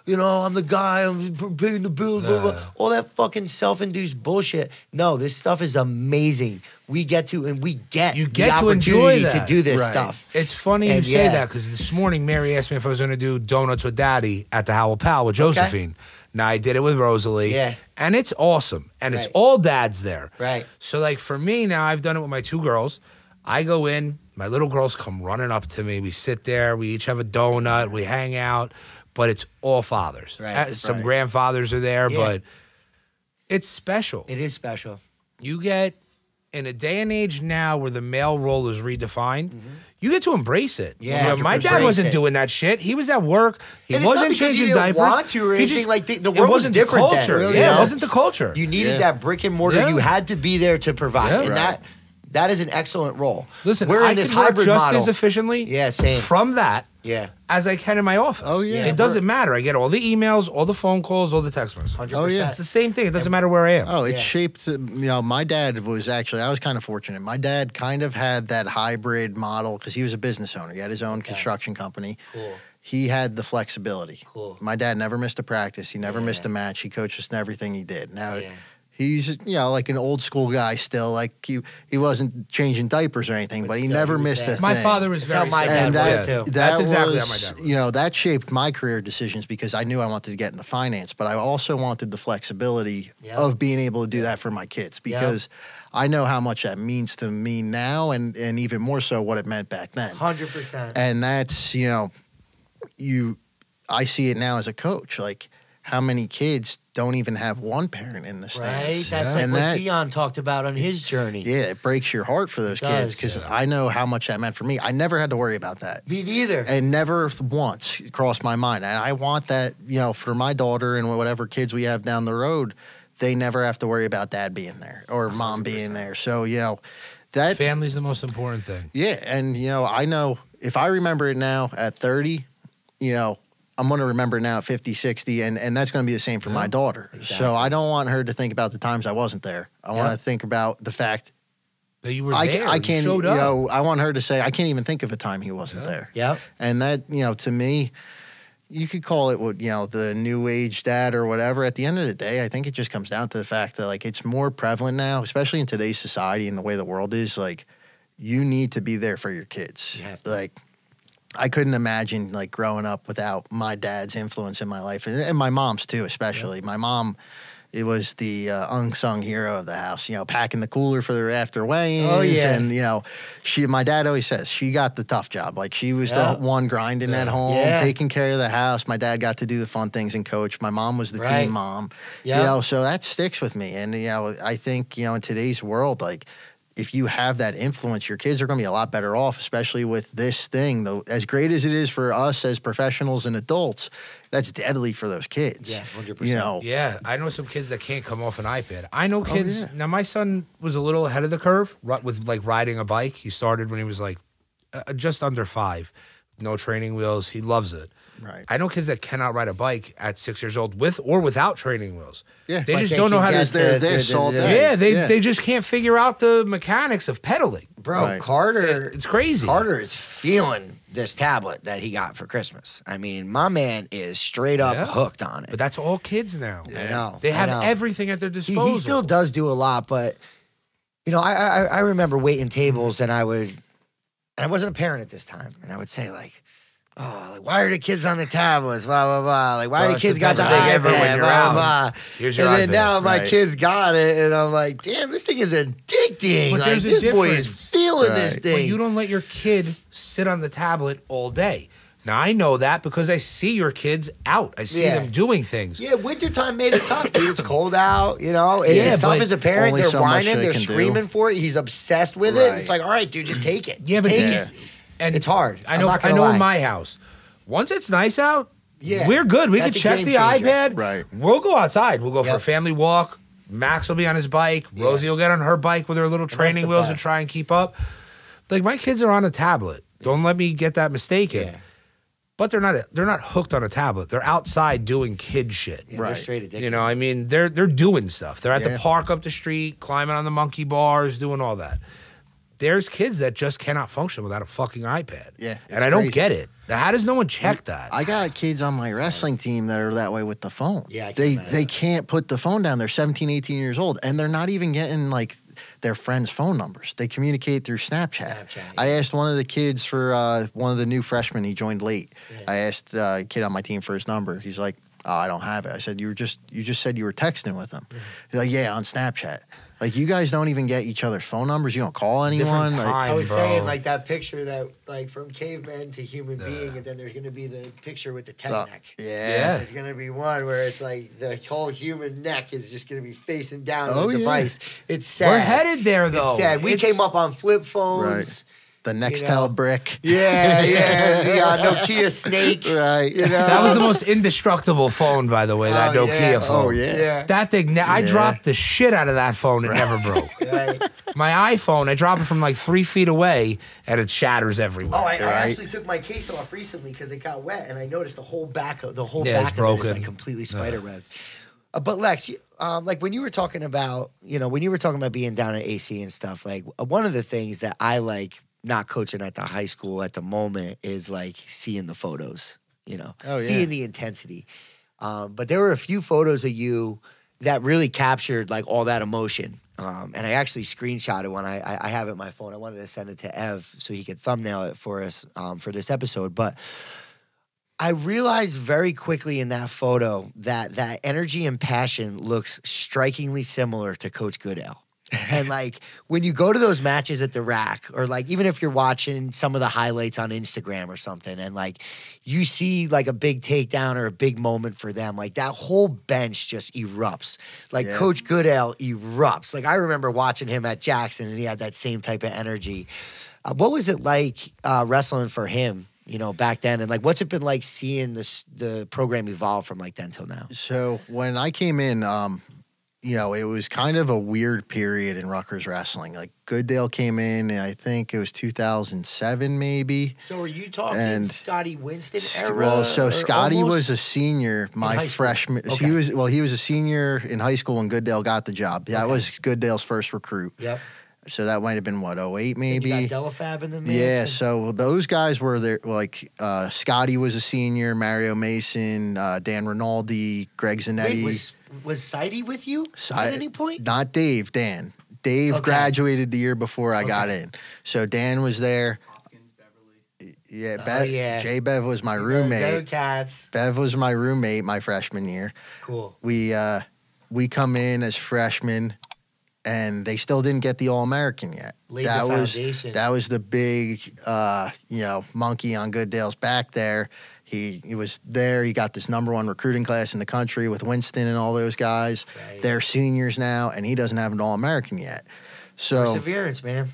you know, I'm the guy, I'm paying the bills, blah, blah, all that fucking self-induced bullshit. No, this stuff is amazing. We get to, and we get, you get the opportunity to do this stuff. It's funny you say that, because this morning Mary asked me if I was going to do Donuts with Daddy at the Howell Pal with Josephine. Now, I did it with Rosalie. Yeah. And it's awesome. And it's all dads there. Right. So, like, for me now, I've done it with my two girls. I go in. My little girls come running up to me. We sit there. We each have a donut. We hang out. But it's all fathers. Right. Some grandfathers are there. Yeah. But it's special. It is special. You get, in a day and age now where the male role is redefined, you get to embrace it. Yeah, you know, my dad wasn't doing that shit. He was at work. He wasn't changing diapers. Want to or anything. He just, like, the world was different then. Really, it wasn't the culture. You needed that brick and mortar. You had to be there to provide, and that is an excellent role. Listen, we're in this hybrid model just as efficiently. Yeah, same from that. Yeah, as I can in my office. Oh yeah, it doesn't matter. I get all the emails, all the phone calls, all the text messages. 100%. Oh yeah, it's the same thing. It doesn't matter where I am. Oh, it shaped. You know, my dad was actually. I was kind of fortunate. My dad kind of had that hybrid model because he was a business owner. He had his own construction company. Cool. He had the flexibility. Cool. My dad never missed a practice. He never missed a match. He coached us in everything he did. Now. He's, you know, like an old school guy still. Like he wasn't changing diapers or anything, but he never missed a thing. My father was very similar. And that, yeah. That's exactly how my dad was. You know, that shaped my career decisions because I knew I wanted to get into finance, but I also wanted the flexibility of being able to do that for my kids because I know how much that means to me now and even more so what it meant back then. 100%. And that's, you know, I see it now as a coach. Like, how many kids don't even have one parent in the stands? Right, that's like what Dion talked about on his journey. Yeah, it breaks your heart for those kids because I know how much that meant for me. I never had to worry about that. Me neither. And never once crossed my mind. And I want that, you know, for my daughter and whatever kids we have down the road, they never have to worry about dad being there or mom being there. So, you know, that— family's the most important thing. Yeah, and, you know, I know if I remember it now at 30, you know, I'm going to remember now at 50, 60, and that's going to be the same for my daughter. Exactly. So I don't want her to think about the times I wasn't there. I want to think about the fact that you were there. I can't, you know, I want her to say, I can't even think of a time he wasn't there. Yeah. And that, you know, to me, you could call it, what, you know, the new age dad or whatever. At the end of the day, I think it just comes down to the fact that, like, it's more prevalent now, especially in today's society and the way the world is. Like, you need to be there for your kids. You have to. Like, I couldn't imagine, like, growing up without my dad's influence in my life, and my mom's too, especially. Yep. My mom, it was the unsung hero of the house, you know, packing the cooler for the after weigh-ins. Oh, yeah. And, you know, my dad always says she got the tough job. Like, she was the one grinding at home, taking care of the house. My dad got to do the fun things and coach. My mom was the team mom. Yep. You know, so that sticks with me. And, you know, I think, you know, in today's world, like, if you have that influence, your kids are going to be a lot better off, especially with this thing. Though, as great as it is for us as professionals and adults, that's deadly for those kids. Yeah, 100%. You know? Yeah, I know some kids that can't come off an iPad. I know kids. Oh, yeah. Now, my son was a little ahead of the curve with, like, riding a bike. He started when he was, like, just under 5. No training wheels. He loves it. Right. I know kids that cannot ride a bike at 6 years old with or without training wheels. Yeah, they just don't know how to. They just can't figure out the mechanics of pedaling. Bro, right. Carter, it's crazy. Carter is feeling this tablet that he got for Christmas. I mean, my man is straight up hooked on it. But that's all kids now. Yeah. I know. They have everything at their disposal. He still does do a lot, but, you know, I remember waiting tables and I wasn't a parent at this time, and I would say, like, oh, like, why are the kids on the tablets? Blah, blah, blah. Like, why are the kids got the iPad? Blah, blah, blah. Here's your iPad. And then now my kids got it, and I'm like, damn, this thing is addicting. But like, this boy is feeling this thing. But you don't let your kid sit on the tablet all day. Now, I know that because I see your kids out. I see them doing things. Yeah, wintertime made it tough, dude. It's cold out, you know. It's tough as a parent. They're whining. They're screaming for it. He's obsessed with it. It's like, all right, dude, just take it. Yeah, but take it. And it's hard. I know in my house, once it's nice out, we're good. We can check the iPad. Right. We'll go outside. We'll go for a family walk. Max will be on his bike. Rosie will get on her bike with her little training wheels and try and keep up. Like, my kids are on a tablet. Don't let me get that mistaken. Yeah. But they're not hooked on a tablet. They're outside doing kid shit. Yeah, right. Straight addicted. You know, I mean, they're doing stuff. They're at the park up the street, climbing on the monkey bars, doing all that. There's kids that just cannot function without a fucking iPad. Yeah. And I don't get it. How does no one check that? I got kids on my wrestling team that are that way with the phone. Yeah. They can't put the phone down. They're 17, 18 years old, and they're not even getting, like, their friends' phone numbers. They communicate through Snapchat. I asked one of the kids for one of the new freshmen. He joined late. Yeah. I asked a kid on my team for his number. He's like, oh, I don't have it. I said, you just said you were texting with him. He's like, yeah, on Snapchat. Like, you guys don't even get each other's phone numbers. You don't call anyone. Time, like, I was saying, like, that picture that, like, from caveman to human being, and then there's going to be the picture with the tech neck. Yeah. There's going to be one where it's, like, the whole human neck is just going to be facing down the device. It's sad. We're headed there, though. It's sad. We came up on flip phones. Right. The Nextel brick. Yeah, yeah. The Nokia snake. Right. You know? That was the most indestructible phone, by the way, that Nokia phone. Oh, yeah. That thing, I dropped the shit out of that phone. It never broke. My iPhone, I dropped it from, like, 3 feet away, and it shatters everywhere. Oh, I actually took my case off recently because it got wet, and I noticed the whole back of it is, like, completely spider-webbed. But, Lex, like, when you were talking about, you know, when you were talking about being down at AC and stuff, like, one of the things that I like – not coaching at the high school at the moment is, like, seeing the photos, you know, seeing the intensity. But there were a few photos of you that really captured like all that emotion. And I actually screenshotted one. I have it on my phone. I wanted to send it to Ev so he could thumbnail it for us for this episode. But I realized very quickly in that photo that that energy and passion looks strikingly similar to Coach Goodell. And like when you go to those matches at the rack, or like even if you're watching some of the highlights on Instagram or something, and like you see like a big takedown or a big moment for them, like that whole bench just erupts. Like yeah. Coach Goodell erupts. Like I remember watching him at Jackson and he had that same type of energy. What was it like wrestling for him, you know, back then? And like what's it been like seeing this, the program evolve from like then till now? So when I came in, you know, it was kind of a weird period in Rutgers wrestling. Like Goodale came in, and I think it was 2007 maybe. So are you talking Scotty Winston era? Well, so Scotty was a senior my freshman. Okay. He was a senior in high school when Goodale got the job. That was Goodale's first recruit. Yep. So that might have been, what, 08 maybe? You got Delafab in the mix. Yeah, so those guys were there. Like, Scotty was a senior, Mario Mason, Dan Rinaldi, Greg Zanetti. Wait, was Seide with you at any point? Not Dave, Dan. Dave graduated the year before I got in. So Dan was there. Yeah, Jay Bev was my roommate. Bev was my roommate my freshman year. Cool. We come in as freshmen. And they still didn't get the All-American yet. That was the big, you know, monkey on Goodale's back there. He was there. He got this #1 recruiting class in the country with Winston and all those guys. Right. They're seniors now, and he doesn't have an All-American yet. So perseverance, man.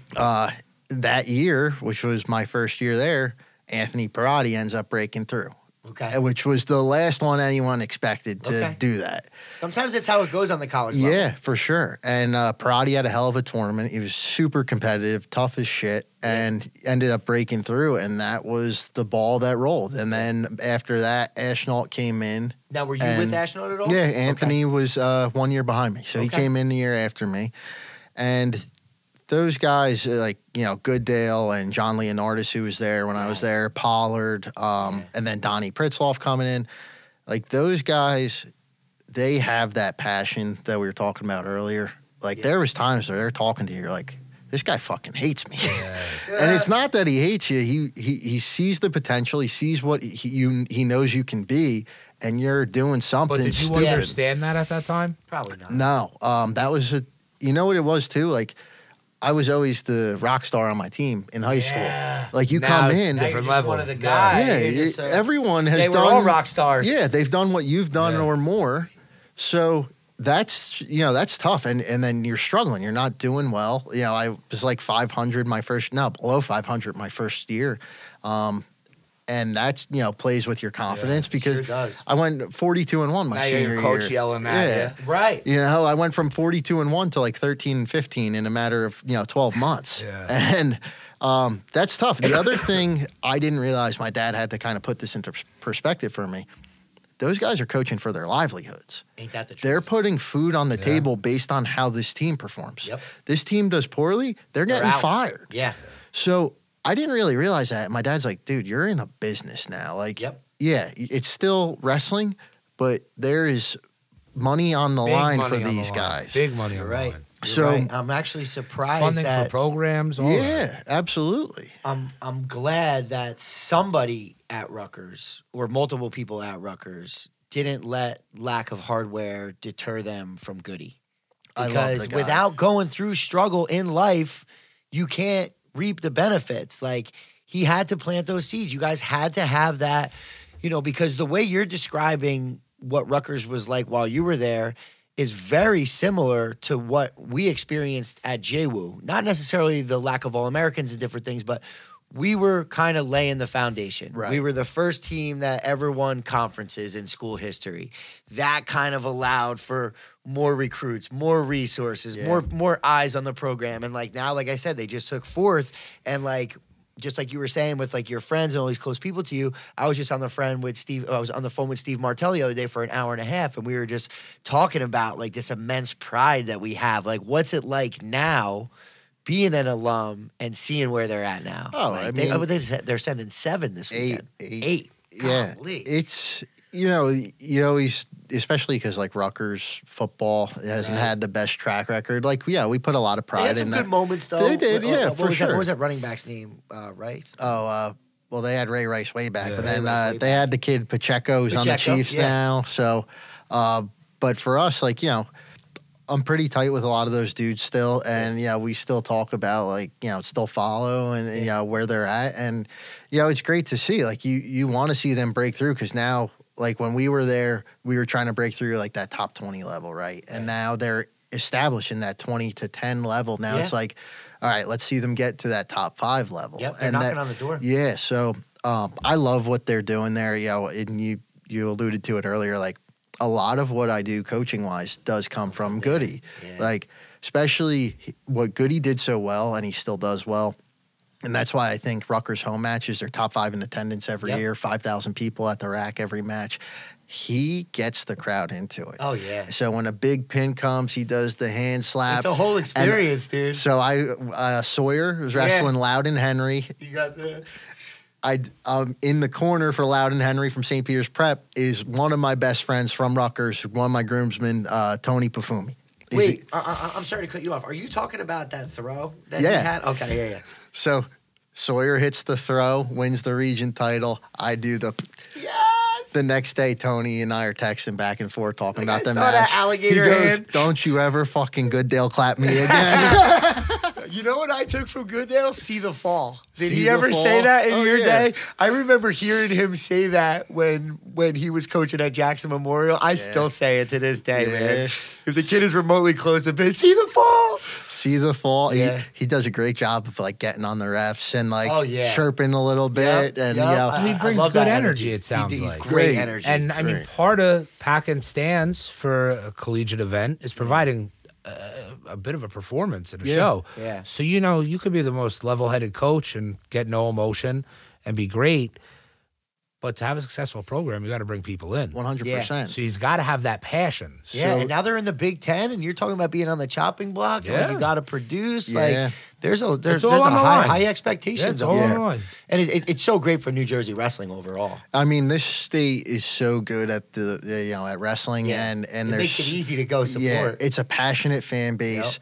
That year, which was my first year there, Anthony Parati ends up breaking through. Okay. Which was the last one anyone expected to do that. Sometimes that's how it goes on the college level. Yeah, for sure. And Parati had a hell of a tournament. He was super competitive, tough as shit, and ended up breaking through. And that was the ball that rolled. And then after that, Ashnault came in. Now, were you with Ashnault at all? Yeah, Anthony was 1 year behind me. So he came in the year after me. And those guys, like, you know, Goodale and John Leonardis, who was there when I was there, Pollard, and then Donnie Pritzloff coming in. Like, those guys, they have that passion that we were talking about earlier. Like, there was times where they're talking to you, you're like, this guy fucking hates me. Yeah. And it's not that he hates you. He sees the potential. He sees what he knows you can be, and you're doing something stupid. But did you understand that at that time? Probably not. No. That was – you know what it was, too? Like – I was always the rock star on my team in high school. Like, you come in. Now you're just one of the guys. Yeah, everyone has done. They were all rock stars. Yeah, they've done what you've done or more. So that's, you know, that's tough. And then you're struggling. You're not doing well. You know, I was like 500 my first, no, below 500 my first year. And that's, you know, plays with your confidence because sure does. I went 42-1 my senior year. Coach yelling at you. Right. You know, I went from 42-1 to like 13-15 in a matter of, you know, 12 months. And that's tough. The other thing I didn't realize, my dad had to kind of put this into perspective for me. Those guys are coaching for their livelihoods. Ain't that the truth? They're putting food on the table based on how this team performs. Yep. This team does poorly, they're getting fired. Yeah. So I didn't really realize that. My dad's like, dude, you're in a business now. Like, yeah, it's still wrestling, but there is money on the line for these guys. Big money on the line. So I'm actually surprised funding for programs. Yeah, absolutely. I'm glad that somebody at Rutgers or multiple people at Rutgers didn't let lack of hardware deter them from Goody. Because without going through struggle in life, you can't reap the benefits. Like, he had to plant those seeds. You guys had to have that, you know, because the way you're describing what Rutgers was like while you were there is very similar to what we experienced at JWU. Not necessarily the lack of All-Americans and different things, but we were kind of laying the foundation. Right. We were the first team that ever won conferences in school history. That kind of allowed for more recruits, more resources, more eyes on the program. And like now, like I said, they just took fourth. And like, just like you were saying with like your friends and all these close people to you, I was just on the I was on the phone with Steve Martell the other day for an hour and a half, and we were just talking about like this immense pride that we have. Like, what's it like now being an alum and seeing where they're at now? Oh, like, I mean, they're sending 7 this weekend. Eight. Yeah, golly. It's you know, you always, especially because like Rutgers football hasn't had the best track record. Like, yeah, we put a lot of pride in that. They had some good moments though. They did, for sure. What was that running back's name? Rice? Oh, well, they had Ray Rice way back, but then they had the kid Pacheco's on the Chiefs now. So, but for us, like, you know, I'm pretty tight with a lot of those dudes still. And yeah, we still talk about, like, you know, still follow and, you know, where they're at. And, you know, it's great to see, like, you want to see them break through. 'Cause now, like, when we were there, we were trying to break through like that top 20 level. Right. And now they're establishing that 20 to 10 level. Now it's like, all right, let's see them get to that top 5 level. Yep, and knocking on the door. Yeah. So, I love what they're doing there. You know, and you alluded to it earlier, like, a lot of what I do coaching wise does come from Goody. Yeah. Like, especially what Goody did so well, and he still does well. And that's why I think Rutgers home matches, they're top 5 in attendance every year, 5,000 people at the rack every match. He gets the crowd into it. Oh, yeah. So when a big pin comes, he does the hand slap. It's a whole experience, dude. So Sawyer was wrestling Loudon Henry. You got that? In the corner for Loudon Henry from St. Peter's Prep is one of my best friends from Rutgers, one of my groomsmen, Tony Pafumi. Wait, I'm sorry to cut you off. Are you talking about that throw that he had? Okay, yeah. So Sawyer hits the throw, wins the region title. I do the... Yes! The next day, Tony and I are texting back and forth talking about the match. I saw that alligator hand. He goes, don't you ever fucking Goodale clap me again. You know what I took from Goodale? See the fall. Did he ever say that in your day? I remember hearing him say that when he was coaching at Jackson Memorial. I still say it to this day, man. If the kid is remotely close to it, see the fall. See the fall. Yeah. He does a great job of like getting on the refs and like chirping a little bit. And you know, he brings good energy, it sounds like. Great energy. And I mean, part of packing stands for a collegiate event is providing a bit of a performance at a show. Yeah. So, you know, you could be the most level-headed coach and get no emotion and be great, but to have a successful program, you got to bring people in. 100%. Yeah. So he's got to have that passion. Yeah, so, and now they're in the Big Ten, and you're talking about being on the chopping block. Yeah. Like, you got to produce. Yeah. Like, there's high expectations. And it's so great for New Jersey wrestling overall. I mean, this state is so good at the you know, at wrestling, and it makes it easy to go support. Yeah, it's a passionate fan base.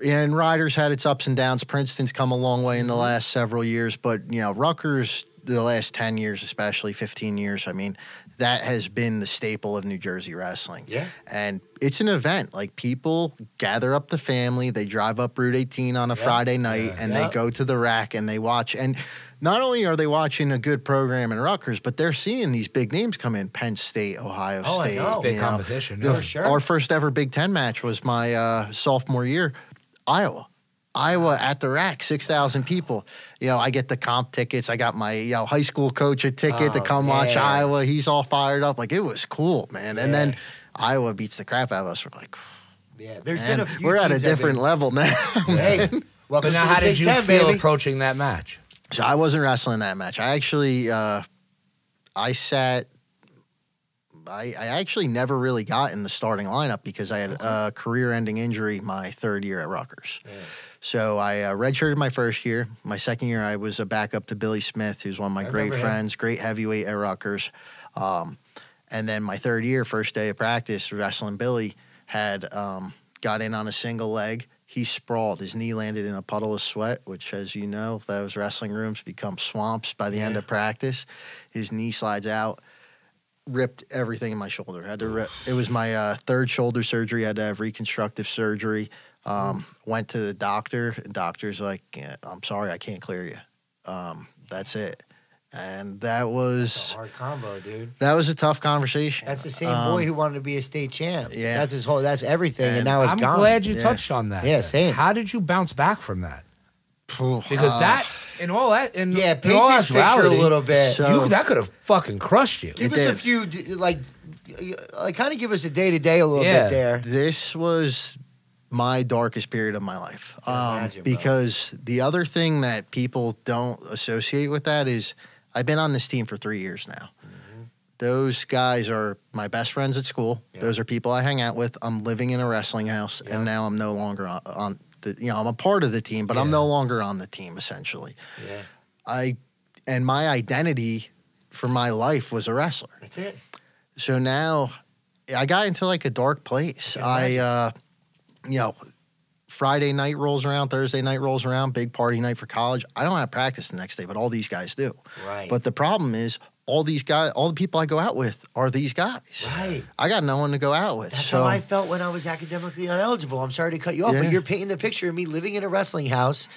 Yep. And Ryder's had its ups and downs. Princeton's come a long way in the last several years, but you know, Rutgers, the last 10 years, especially 15 years, I mean, that has been the staple of New Jersey wrestling. Yeah. And it's an event. Like, people gather up the family. They drive up Route 18 on a Friday night, and they go to the rack, and they watch. And not only are they watching a good program in Rutgers, but they're seeing these big names come in. Penn State, Ohio State. Oh, big competition. For sure. Our first ever Big Ten match was my sophomore year, Iowa. Iowa at the rack, 6,000 people. You know, I get the comp tickets. I got my, you know, high school coach a ticket to come watch Iowa. He's all fired up. Like, it was cool, man. And then Iowa beats the crap out of us. We're like, there's been a few. We're at a different level now. Hey, well, but now how did you feel approaching that match? So I wasn't wrestling that match. I actually, I actually never really got in the starting lineup because I had a career-ending injury my third year at Rutgers. Yeah. So I redshirted my first year. My second year, I was a backup to Billy Smith, who's one of my great friends, great heavyweight at Rutgers. And then my third year, first day of practice, wrestling Billy, had got in on a single leg. He sprawled. His knee landed in a puddle of sweat, which, as you know, those wrestling rooms become swamps by the end of practice. His knee slides out. Ripped everything in my shoulder. I had to rip. It was my third shoulder surgery. I had to have reconstructive surgery. Went to the doctor. The doctor's like, I'm sorry, I can't clear you. That's it. And that was... That's a hard combo, dude. That was a tough conversation. That's the same boy who wanted to be a state champ. Yeah. That's his whole... That's everything, and now it's gone. I'm glad you touched on that. Yeah, same. How did you bounce back from that? Because that... And all that, and paint all this picture a little bit. So, that could have fucking crushed you. Give us a few, like kind of give us a day to day a little bit there. This was my darkest period of my life, imagine, because the other thing that people don't associate with that is I've been on this team for 3 years now. Those guys are my best friends at school. Those are people I hang out with. I'm living in a wrestling house, and now I'm no longer on you know, I'm a part of the team, but I'm no longer on the team, essentially. Yeah. And my identity for my life was a wrestler. That's it. So now I got into like a dark place. Exactly. You know, Friday night rolls around, Thursday night rolls around, big party night for college. I don't have practice the next day, but all these guys do. Right. But the problem is all these guys, all the people I go out with are these guys. Right. I got no one to go out with. That's how I felt when I was academically ineligible. I'm sorry to cut you off, but you're painting the picture of me living in a wrestling house.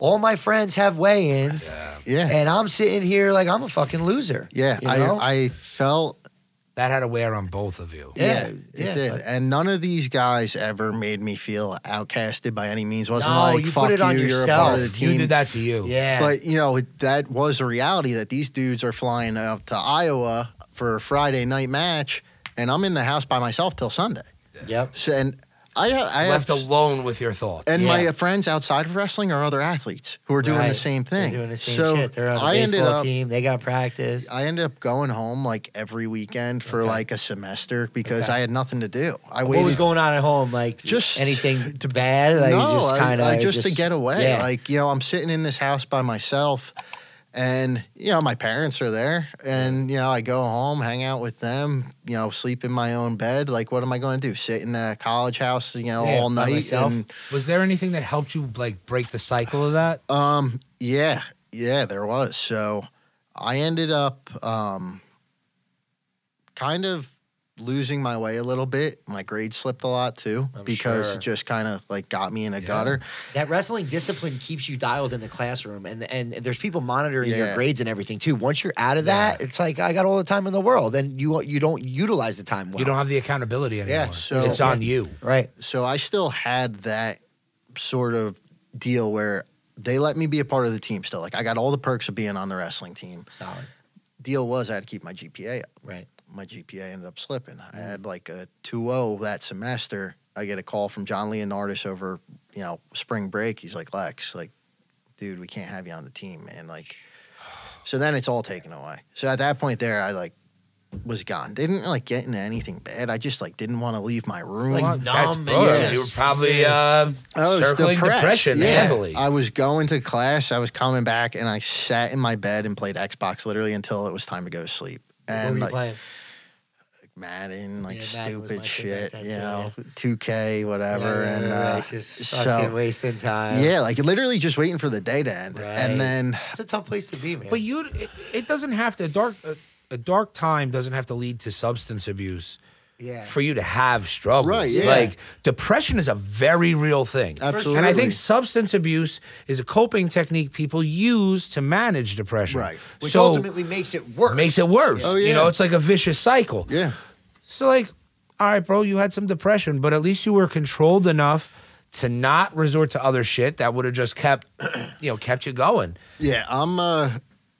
All my friends have weigh-ins. Yeah. And I'm sitting here like I'm a fucking loser. Yeah. You know? I felt... That had a wear on both of you. Yeah, it did. And none of these guys ever made me feel outcasted by any means. It wasn't like, you fuck put it on you're a part of the team. You did that to you. Yeah. But, you know, that was a reality that these dudes are flying out to Iowa for a Friday night match, and I'm in the house by myself till Sunday. Yeah. Yep. So, and I left alone with your thoughts. And my friends outside of wrestling are other athletes who are doing the same thing. They're doing the same shit. They're on the baseball team. They got practice. I ended up going home like every weekend for like a semester because I had nothing to do. What was going on at home? Like just anything too bad? Like, no, just to get away. Yeah. Like, you know, I'm sitting in this house by myself and, you know, my parents are there and, you know, I go home, hang out with them, you know, sleep in my own bed. Like, what am I going to do? Sit in the college house, you know, all night? And was there anything that helped you, like, break the cycle of that? Yeah. Yeah, there was. So I ended up kind of losing my way a little bit. My grades slipped a lot too because it just kind of like got me in a gutter. That wrestling discipline keeps you dialed in the classroom, and there's people monitoring your grades and everything too. Once you're out of that, it's like I got all the time in the world, and you don't utilize the time well. You don't have the accountability anymore. Yeah, so it's on you, right? So I still had that sort of deal where they let me be a part of the team still. Like I got all the perks of being on the wrestling team. Solid. Deal was I had to keep my GPA up, right? My GPA ended up slipping. I had like a 2.0 that semester. I get a call from John Leonardis over, you know, spring break. He's like, Lex, like, dude, we can't have you on the team, man. Like, so then it's all taken away. So at that point there, I like was gone. Didn't like get into anything bad. I just like didn't want to leave my room. Like, numb. You were probably circling depression heavily. I was going to class. I was coming back, and I sat in my bed and played Xbox literally until it was time to go to sleep. And what were you playing? Madden, like stupid shit, you know, 2K, whatever. And just fucking wasting time. Yeah, like literally just waiting for the day to end. Right. And then it's a tough place to be, man. But it doesn't have to, a dark time doesn't have to lead to substance abuse. Yeah. For you to have struggle. Right, yeah. Like, depression is a very real thing. Absolutely. And I think substance abuse is a coping technique people use to manage depression. Right. Which ultimately makes it worse. Makes it worse. Yeah. Oh, yeah. You know, it's like a vicious cycle. Yeah. So, like, all right, bro, you had some depression, but at least you were controlled enough to not resort to other shit that would have just kept, you know, kept you going. Yeah,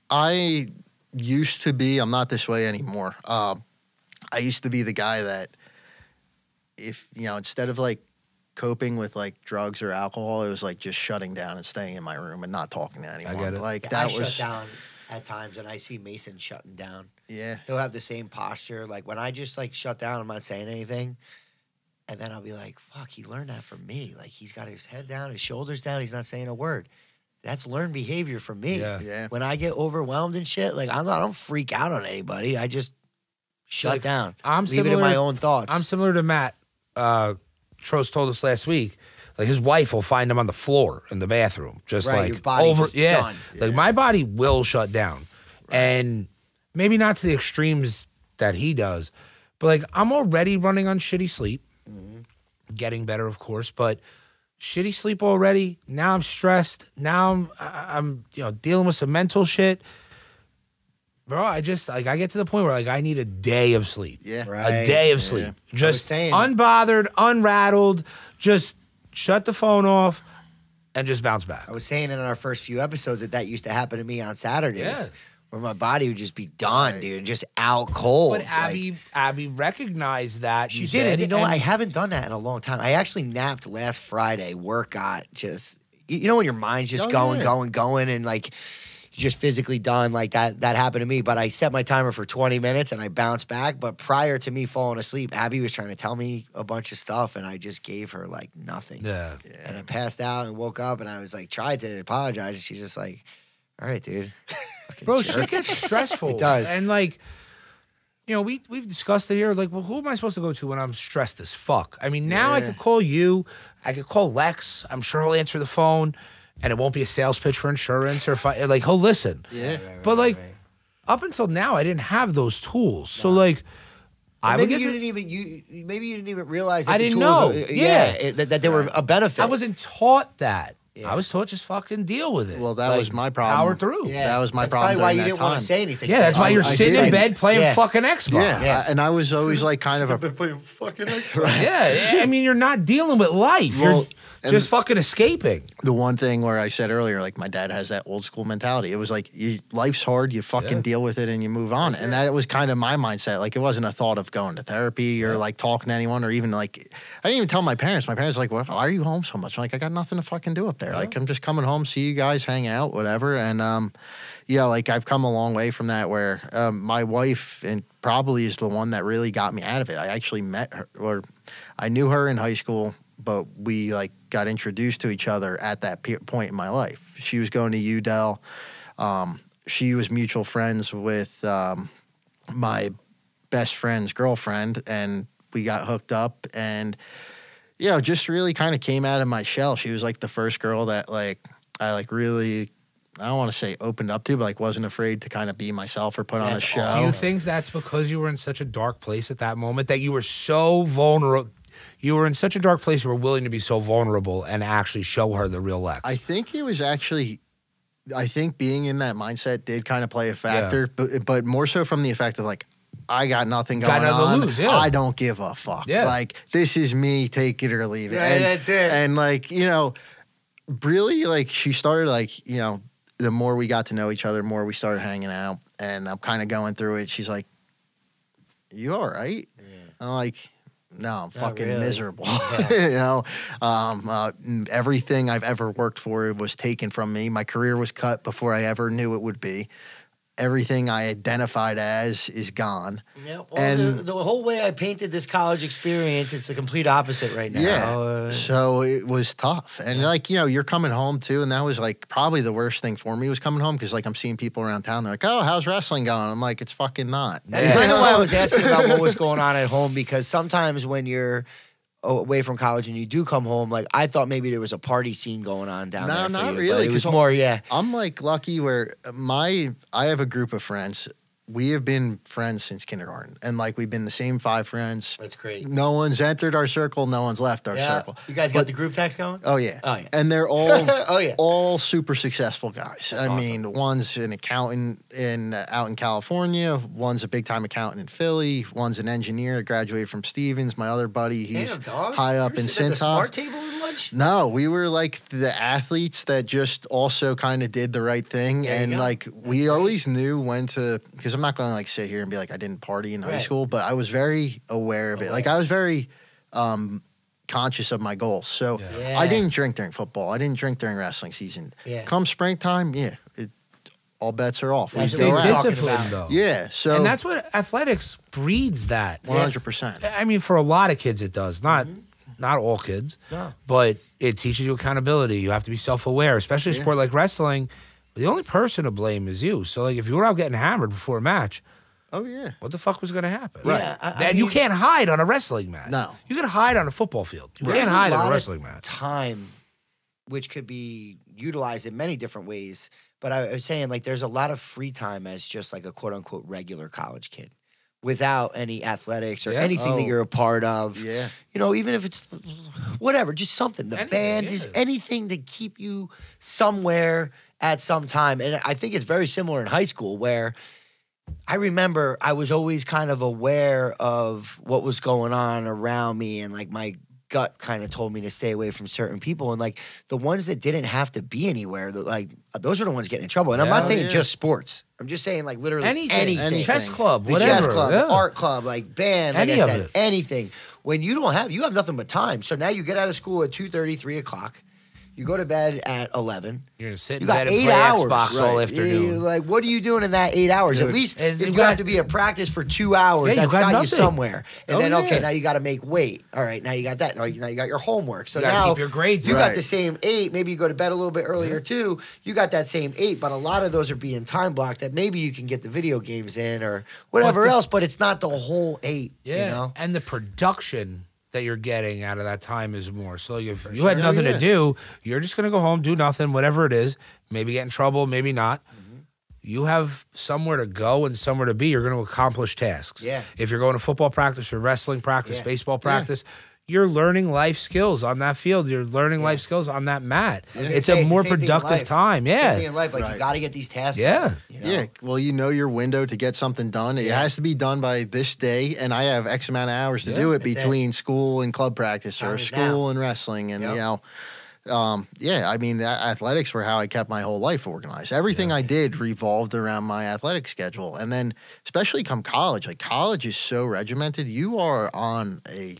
I used to be, I'm not this way anymore, I used to be the guy that if, you know, instead of like coping with like drugs or alcohol, it was like just shutting down and staying in my room and not talking to anyone. I get it. Like that was... I shut down at times, and I see Mason shutting down. Yeah. He'll have the same posture. Like when I just like shut down, I'm not saying anything. And then I'll be like, fuck, he learned that from me. Like he's got his head down, his shoulders down. He's not saying a word. That's learned behavior from me. Yeah. Yeah. When I get overwhelmed and shit, like I don't freak out on anybody. I just... shut like, down. Leave it in my own thoughts. I'm similar to Matt. Trost told us last week, like his wife will find him on the floor in the bathroom, just like your body over. Yeah, done. Like my body will shut down, and maybe not to the extremes that he does, but like I'm already running on shitty sleep, getting better, of course, but shitty sleep already. Now I'm stressed. Now I'm you know dealing with some mental shit. Bro, I just, like, I get to the point where, like, I need a day of sleep. Yeah. Right. A day of sleep. Yeah. Just unbothered, unrattled, just shut the phone off and just bounce back. I was saying in our first few episodes that used to happen to me on Saturdays where my body would just be done, dude, just out cold. But Abby recognized that. She did. And, you know, I haven't done that in a long time. I actually napped last Friday. Work got just, you know, when your mind's just going, and, like, just physically done, like that happened to me. But I set my timer for 20 minutes and I bounced back. But prior to me falling asleep, Abby was trying to tell me a bunch of stuff and I just gave her like nothing. Yeah. And I passed out and woke up and I was like, tried to apologize. And she's just like, all right, dude. Bro, shit gets stressful. It does. And like, you know, we've discussed it here. Like, well, who am I supposed to go to when I'm stressed as fuck? I mean, now I could call you. I could call Lex. I'm sure he'll answer the phone, and it won't be a sales pitch for insurance or like he'll listen. Yeah, right, but like up until now, I didn't have those tools. So like, I maybe you didn't even maybe you didn't even realize that I didn't know. That they were a benefit. I wasn't taught that. Yeah. I was taught just fucking deal with it. Well, that was my problem. Power through. Yeah. That was my problem. That's why you didn't want to say anything. Yeah, that's why you're sitting in bed playing fucking Xbox. Yeah, and I was always like kind of a playing fucking Xbox. Right? Yeah, I mean, you're not dealing with life. Well, you're just fucking escaping. The one thing where I said earlier, like my dad has that old school mentality. It was like life's hard. You fucking deal with it and you move on. And that was kind of my mindset. Like it wasn't a thought of going to therapy or like talking to anyone or even like I didn't even tell my parents. My parents were like, well, why are you home so much? I'm like, I got nothing to fucking do up there. Like, I'm just coming home, see you guys, hang out, whatever. And, yeah, like, I've come a long way from that where my wife and probably is the one that really got me out of it. I actually met her, or I knew her in high school, but we, like, got introduced to each other at that point in my life. She was going to UDel. She was mutual friends with my best friend's girlfriend, and we got hooked up and – you know, just really kind of came out of my shell. She was like the first girl that like I like really I don't want to say opened up to, but like wasn't afraid to kind of be myself or put on a show. Do you think that's because you were in such a dark place at that moment that you were so vulnerable? You were in such a dark place you were willing to be so vulnerable and actually show her the real Lex. I think it was actually being in that mindset did kind of play a factor, but more so from the effect of like I got nothing going on. Lose, I don't give a fuck. Yeah. Like, this is me, take it or leave it. Yeah, and, that's it. And, like, you know, really, like, she started, like, you know, the more we got to know each other, the more we started hanging out. And I'm kind of going through it. She's like, you all right? Yeah. I'm like, no, I'm fucking really miserable. Yeah. You know, everything I've ever worked for was taken from me. My career was cut before I ever knew it would be. Everything I identified as is gone. Yeah, well, and the whole way I painted this college experience, it's the complete opposite right now. Yeah, so it was tough. And, like, you know, you're coming home, too, and that was, like, probably the worst thing for me was coming home because, like, I'm seeing people around town. They're like, oh, how's wrestling going? I'm like, it's fucking not. That's kind of why I was asking about what was going on at home because sometimes when you're away from college and you do come home, like, I thought maybe there was a party scene going on down there. No, not really. It was more, I'm, like, lucky where I have a group of friends. We have been friends since kindergarten. And, like, we've been the same five friends. That's great. No one's entered our circle. No one's left our circle. You guys got the group text going? Oh, yeah. Oh, yeah. And they're all, all super successful guys. That's awesome. Mean, one's an accountant out in California. One's a big-time accountant in Philly. One's an engineer that graduated from Stevens. My other buddy, he's high up in Sintop. The smart table at lunch? No, we were, like, the athletes that just also kind of did the right thing. There and, like, we always knew when to – because I'm not going to, like, sit here and be like, I didn't party in high school, but I was very aware of it. Like, I was very conscious of my goals. So I didn't drink during football. I didn't drink during wrestling season. Come springtime, all bets are off. We stay disciplined, though. Yeah. So, and that's what athletics breeds that. 100%. I mean, for a lot of kids it does. Not all kids, but it teaches you accountability. You have to be self-aware, especially a sport like wrestling. The only person to blame is you. So, like, if you were out getting hammered before a match, what the fuck was going to happen? Then you can't hide on a wrestling match. No. You can hide on a football field. You can't hide on a wrestling match. Time, which could be utilized in many different ways. But I was saying, like, there's a lot of free time as just, like, a quote-unquote regular college kid without any athletics or anything that you're a part of. Yeah. You know, even if it's whatever, just something. The band is anything to keep you somewhere at some time. And I think it's very similar in high school where I remember I was always kind of aware of what was going on around me and, like, my gut kind of told me to stay away from certain people. And, like, the ones that didn't have to be anywhere, like, those are the ones getting in trouble. And I'm not saying just sports. I'm just saying, like, literally anything. Chess club, whatever. Chess club, art club, like, band, like I said, anything. When you don't have – you have nothing but time. So now you get out of school at 2:30, 3 o'clock. You go to bed at 11. You're going to sit in bed and play Xbox all afternoon. You're like, what are you doing in that 8 hours? Dude, at least if you have to be at practice for 2 hours, that's got you somewhere. And then, okay, now you got to make weight. All right, now you got that. Now you got your homework. So now keep your grades. You got the same 8. Maybe you go to bed a little bit earlier, too. You got that same 8, but a lot of those are being time blocked that maybe you can get the video games in or whatever else, but it's not the whole 8, you know? And the production that you're getting out of that time is more. So if you had nothing to do, you're just going to go home, do nothing, whatever it is, maybe get in trouble, maybe not. You have somewhere to go and somewhere to be. You're going to accomplish tasks. Yeah. If you're going to football practice or wrestling practice, baseball practice, you're learning life skills on that field. You're learning life skills on that mat. It's a more productive time. Yeah. Same thing in life. Like, you got to get these tasks done. You know? Yeah. Well, you know your window to get something done. It has to be done by this day, and I have X amount of hours to do it between school and club practice or school and wrestling. And, you know, yeah, I mean, athletics were how I kept my whole life organized. Everything I did revolved around my athletic schedule. And then especially come college, like college is so regimented. You are on a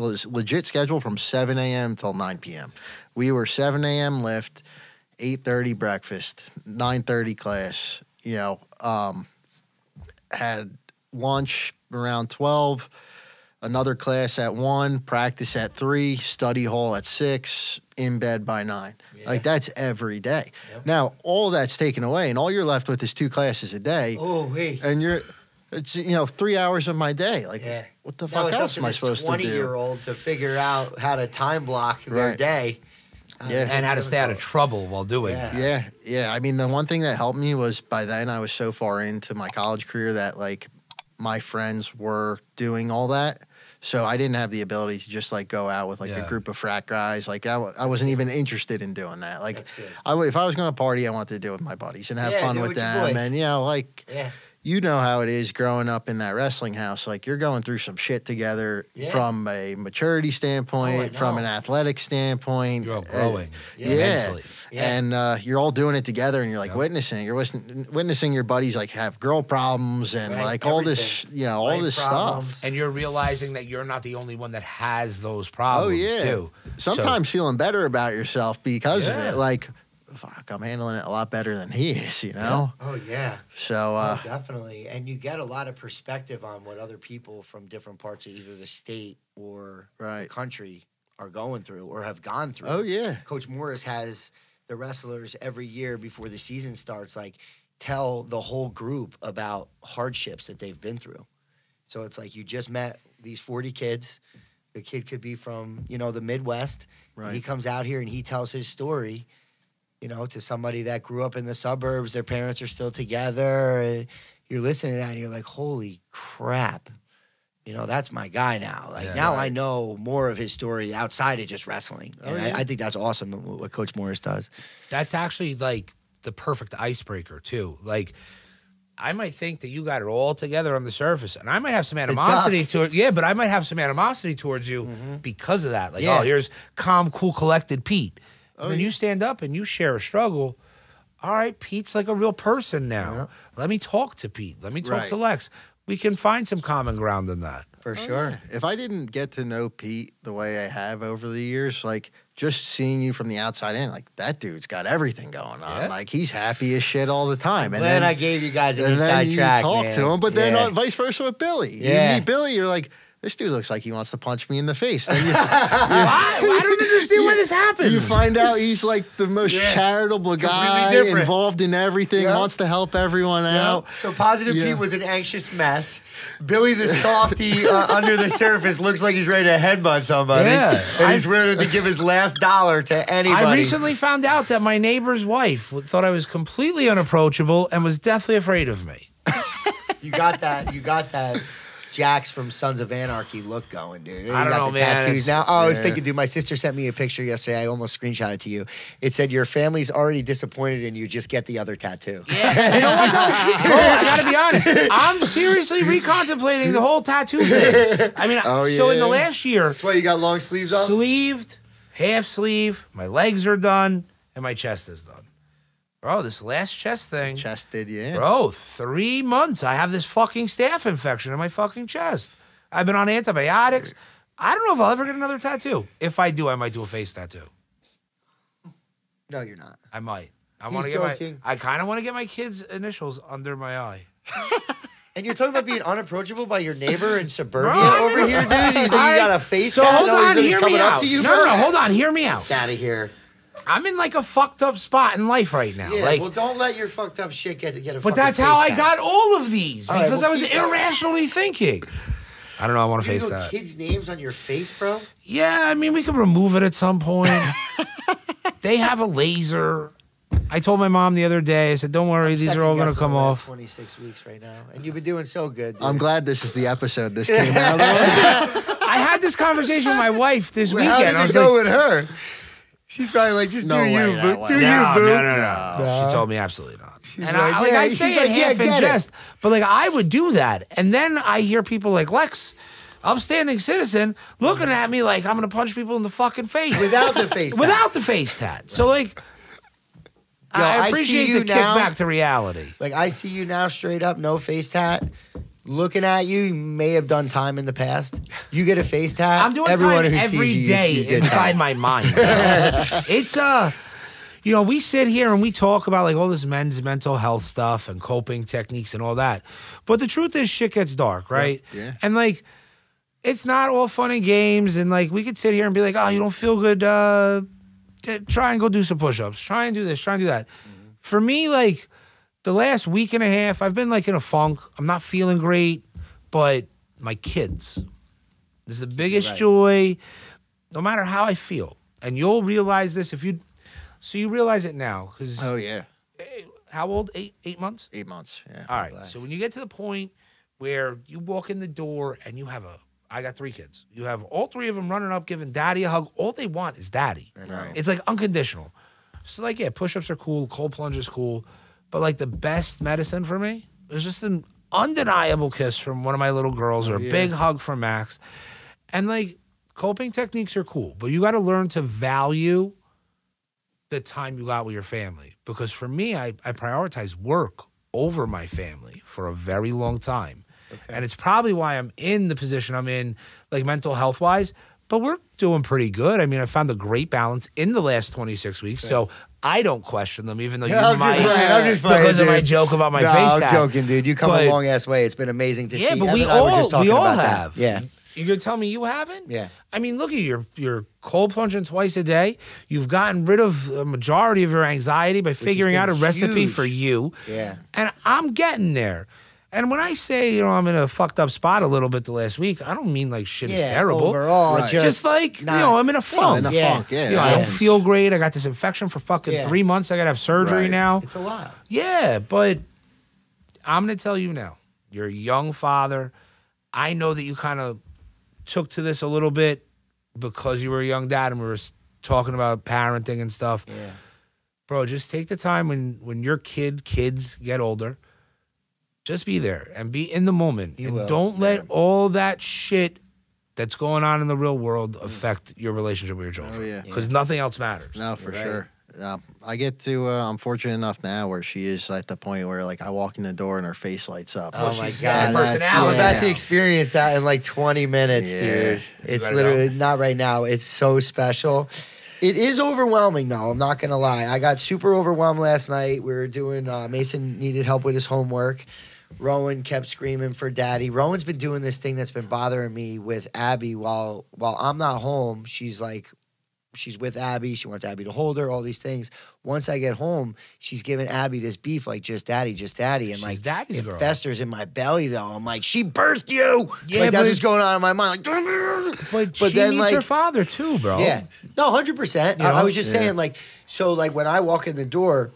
legit schedule from 7 a.m. till 9 p.m. We were 7 a.m. lift, 8:30 breakfast, 9:30 class, you know, had lunch around 12, another class at 1, practice at 3, study hall at 6, in bed by 9. Yeah. Like, that's every day. Yep. Now, all that's taken away, and all you're left with is 2 classes a day. Oh, hey. And you're... It's, you know, 3 hours of my day. Like, what the fuck else am I supposed to do? 20-year-old to figure out how to time block their day. And how to stay out of trouble while doing it. Yeah. I mean, the one thing that helped me was by then I was so far into my college career that, like, my friends were doing all that. So I didn't have the ability to just, like, go out with, like, a group of frat guys. Like, I wasn't even interested in doing that. Like, if I was going to party, I wanted to do it with my buddies and have fun with them. And, you know, like... You know how it is growing up in that wrestling house. Like, you're going through some shit together from a maturity standpoint, from an athletic standpoint. You're all growing. And you're all doing it together, and you're, like, witnessing. You're witnessing your buddies, like, have girl problems and, like, everything. All this, you know, all this stuff. And you're realizing that you're not the only one that has those problems, too. Sometimes feeling better about yourself because of it. Like, fuck, I'm handling it a lot better than he is, you know? Yeah. Oh, yeah. So, oh, definitely. And you get a lot of perspective on what other people from different parts of either the state or the country are going through or have gone through. Oh, yeah. Coach Morris has the wrestlers every year before the season starts, like, tell the whole group about hardships that they've been through. So it's like, you just met these 40 kids. The kid could be from, you know, the Midwest. Right. And he comes out here and he tells his story, you know, to somebody that grew up in the suburbs, their parents are still together. You're listening to that and you're like, holy crap. You know, that's my guy now. Like, now I know more of his story outside of just wrestling. And I think that's awesome what Coach Morris does. That's actually, like, the perfect icebreaker, too. Like, I might think that you got it all together on the surface, and I might have some animosity towards but I might have some animosity towards you because of that. Like, oh, here's calm, cool, collected Pete. Oh, then you stand up and you share a struggle. All right, Pete's like a real person now. Let me talk to Pete. Let me talk to Lex. We can find some common ground in that. For sure. Yeah. If I didn't get to know Pete the way I have over the years, like, just seeing you from the outside in, like, that dude's got everything going on. Yeah. Like, he's happy as shit all the time. And then I gave you guys an inside track, man. And then you talk to him, but then vice versa with Billy. Yeah. You meet Billy, you're like, this dude looks like he wants to punch me in the face. Then you, I don't understand why this happens. You find out he's, like, the most charitable guy, involved in everything, wants to help everyone out. So Positive Pete was an anxious mess. Billy the softy under the surface looks like he's ready to headbutt somebody. Yeah. And he's ready to give his last dollar to anybody. I recently found out that my neighbor's wife thought I was completely unapproachable and was deathly afraid of me. You got that. You got that Jax from Sons of Anarchy look going, dude. I don't know, man. Tattoos now. Oh, I was thinking, dude, my sister sent me a picture yesterday. I almost screenshotted to you. It said, your family's already disappointed in you. Just get the other tattoo. Yeah. You know what, though? Bro, I got to be honest. I'm seriously recontemplating the whole tattoo thing. I mean, so in the last year. That's why you got long sleeves on? Sleeved, half sleeve. My legs are done, and my chest is done. Bro, this last chest thing. Chest did, yeah. Bro, 3 months. I have this fucking staph infection in my fucking chest. I've been on antibiotics. I don't know if I'll ever get another tattoo. If I do, I might do a face tattoo. No, you're not. I might. I want to get I kind of want to get my kids' initials under my eye. And you're talking about being unapproachable by your neighbor in suburbia over here, dude? You think you got a face tat? Hold on, hear me out. No, hold on, hear me out. Get out of here. I'm in like a fucked up spot in life right now. Yeah, like, well, don't let your fucked up shit get a fucking face tat. But that's how I got all of these, because I was irrationally thinking. I don't know, I want to face that. You know kids' names on your face, bro? Yeah, I mean, we could remove it at some point. They have a laser. I told my mom the other day, I said, don't worry, these are all going to come off. 26 weeks right now, and you've been doing so good. Dude. I'm glad this is the episode this came out of. I had this conversation with my wife this weekend. How did it go with her? She's probably like, just do you, boo. No. She told me absolutely not. She's and like, I say it half in jest, but like, I would do that. And then I hear people like Lex, upstanding citizen, looking at me like I'm going to punch people in the fucking face. Without the face tat. Without the face tat. Right. So like... Yo, I appreciate the kick back to reality. Like, I see you now straight up, no face tat. Looking at you, you may have done time in the past. You get a face tat. I'm doing everyone time every day you inside my mind. It's, you know, we sit here and we talk about, like, all this men's mental health stuff and coping techniques and all that. But the truth is shit gets dark, right? Yeah. And, like, it's not all fun and games. And, like, we could sit here and be like, oh, you don't feel good, try and go do some push-ups. Try and do this. Try and do that. Mm-hmm. For me, like, the last week and a half, I've been, like, in a funk. I'm not feeling great, but my kids is the biggest joy, no matter how I feel. And you'll realize this if you... So you realize it now. Cause how old? Eight months? 8 months, yeah. All right, so when you get to the point where you walk in the door and you have a... I got 3 kids. You have all 3 of them running up, giving daddy a hug. All they want is daddy. Right. It's like unconditional. So like, yeah, push-ups are cool. Cold plunge is cool. But like the best medicine for me is just an undeniable kiss from one of my little girls or a big hug from Max. And like coping techniques are cool, but you got to learn to value the time you got with your family. Because for me, I prioritize work over my family for a very long time. Okay. And it's probably why I'm in the position I'm in, like mental health wise, but we're doing pretty good. I mean, I found a great balance in the last 26 weeks. Okay. So I don't question them, even though I'm just playing, because of my joke about my face tat. I'm joking, dude. You come a long ass way. It's been amazing to see. Yeah, but we all have. That. Yeah. You're going to tell me you haven't? Yeah. I mean, look at you. You're cold plunging twice a day. You've gotten rid of a majority of your anxiety by figuring out a recipe for you. Yeah. And I'm getting there. And when I say, you know, I'm in a fucked up spot a little bit the last week, I don't mean like shit is terrible. Overall, just like, you know, I'm in a funk. You know, I don't feel great. I got this infection for fucking 3 months. I got to have surgery now. It's a lot. Yeah, but I'm going to tell you now, you're a young father. I know that you kind of took to this a little bit because you were a young dad and we were talking about parenting and stuff. Yeah. Bro, just take the time when your kids get older. Just be there and be in the moment. And don't let all that shit that's going on in the real world affect your relationship with your children. Oh, yeah. Because nothing else matters. No, for sure. I get to, I'm fortunate enough now where she is at the point where, like, I walk in the door and her face lights up. Oh, my God. I'm about to experience that in, like, 20 minutes, dude. It's literally not right now. It's so special. It is overwhelming, though. I'm not going to lie. I got super overwhelmed last night. We were doing, Mason needed help with his homework. Rowan kept screaming for daddy. Rowan's been doing this thing that's been bothering me with Abby while I'm not home. She's like, she's with Abby. She wants Abby to hold her, all these things. Once I get home, she's giving Abby this beef, like, just daddy, just daddy. And, like, it festers in my belly, though. I'm like, she birthed you. Yeah, like, that's what's going on in my mind. Like, but she needs her father, too, bro. Yeah. No, 100%. I was just saying, like, so, like, when I walk in the door,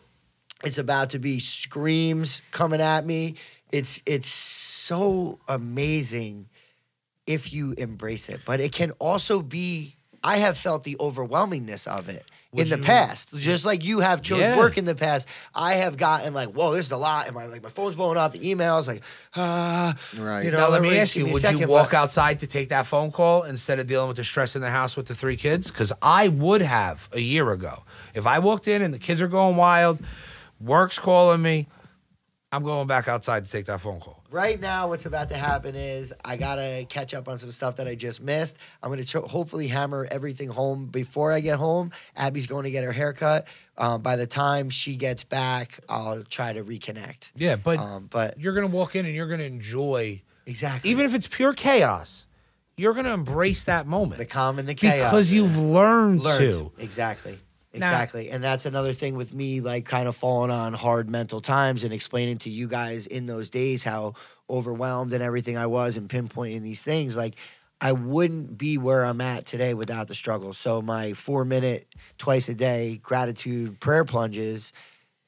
it's about to be screams coming at me. It's so amazing if you embrace it. But it can also be, I have felt the overwhelmingness of it in the past. Just like you have chose work in the past, I have gotten like, whoa, this is a lot. And my phone's blowing up, the emails, like, You know, now, let me ask you, would you walk outside to take that phone call instead of dealing with the stress in the house with the 3 kids? Because I would have a year ago. If I walked in and the kids are going wild, work's calling me, I'm going back outside to take that phone call. Right now, what's about to happen is I got to catch up on some stuff that I just missed. I'm going to hopefully hammer everything home before I get home. Abby's going to get her haircut. By the time she gets back, I'll try to reconnect. Yeah, but you're going to walk in and you're going to enjoy. Exactly. Even if it's pure chaos, you're going to embrace that moment. The calm and the chaos. Because you've learned to. Exactly. Exactly. Nah. And that's another thing with me, like, kind of falling on hard mental times and explaining to you guys in those days how overwhelmed and everything I was and pinpointing these things. Like, I wouldn't be where I'm at today without the struggle. So my 4-minute, twice-a-day gratitude prayer plunges,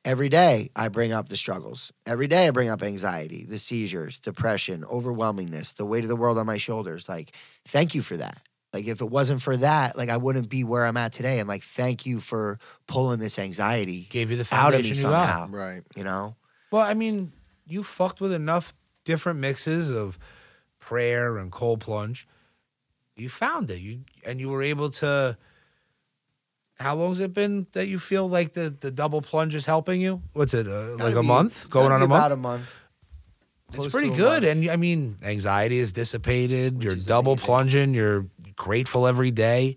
every day I bring up the struggles. Every day I bring up anxiety, the seizures, depression, overwhelmingness, the weight of the world on my shoulders. Like, thank you for that. Like, if it wasn't for that, like, I wouldn't be where I'm at today. And, like, thank you for pulling this anxiety out of me somehow. Right. You know? Well, I mean, you fucked with enough different mixes of prayer and cold plunge. You found it. And you were able to... How long has it been that you feel like the double plunge is helping you? What's it, like a month? Going on a month? About a month. It's pretty good. And, I mean, anxiety is dissipated. You're double plunging. You're... grateful every day,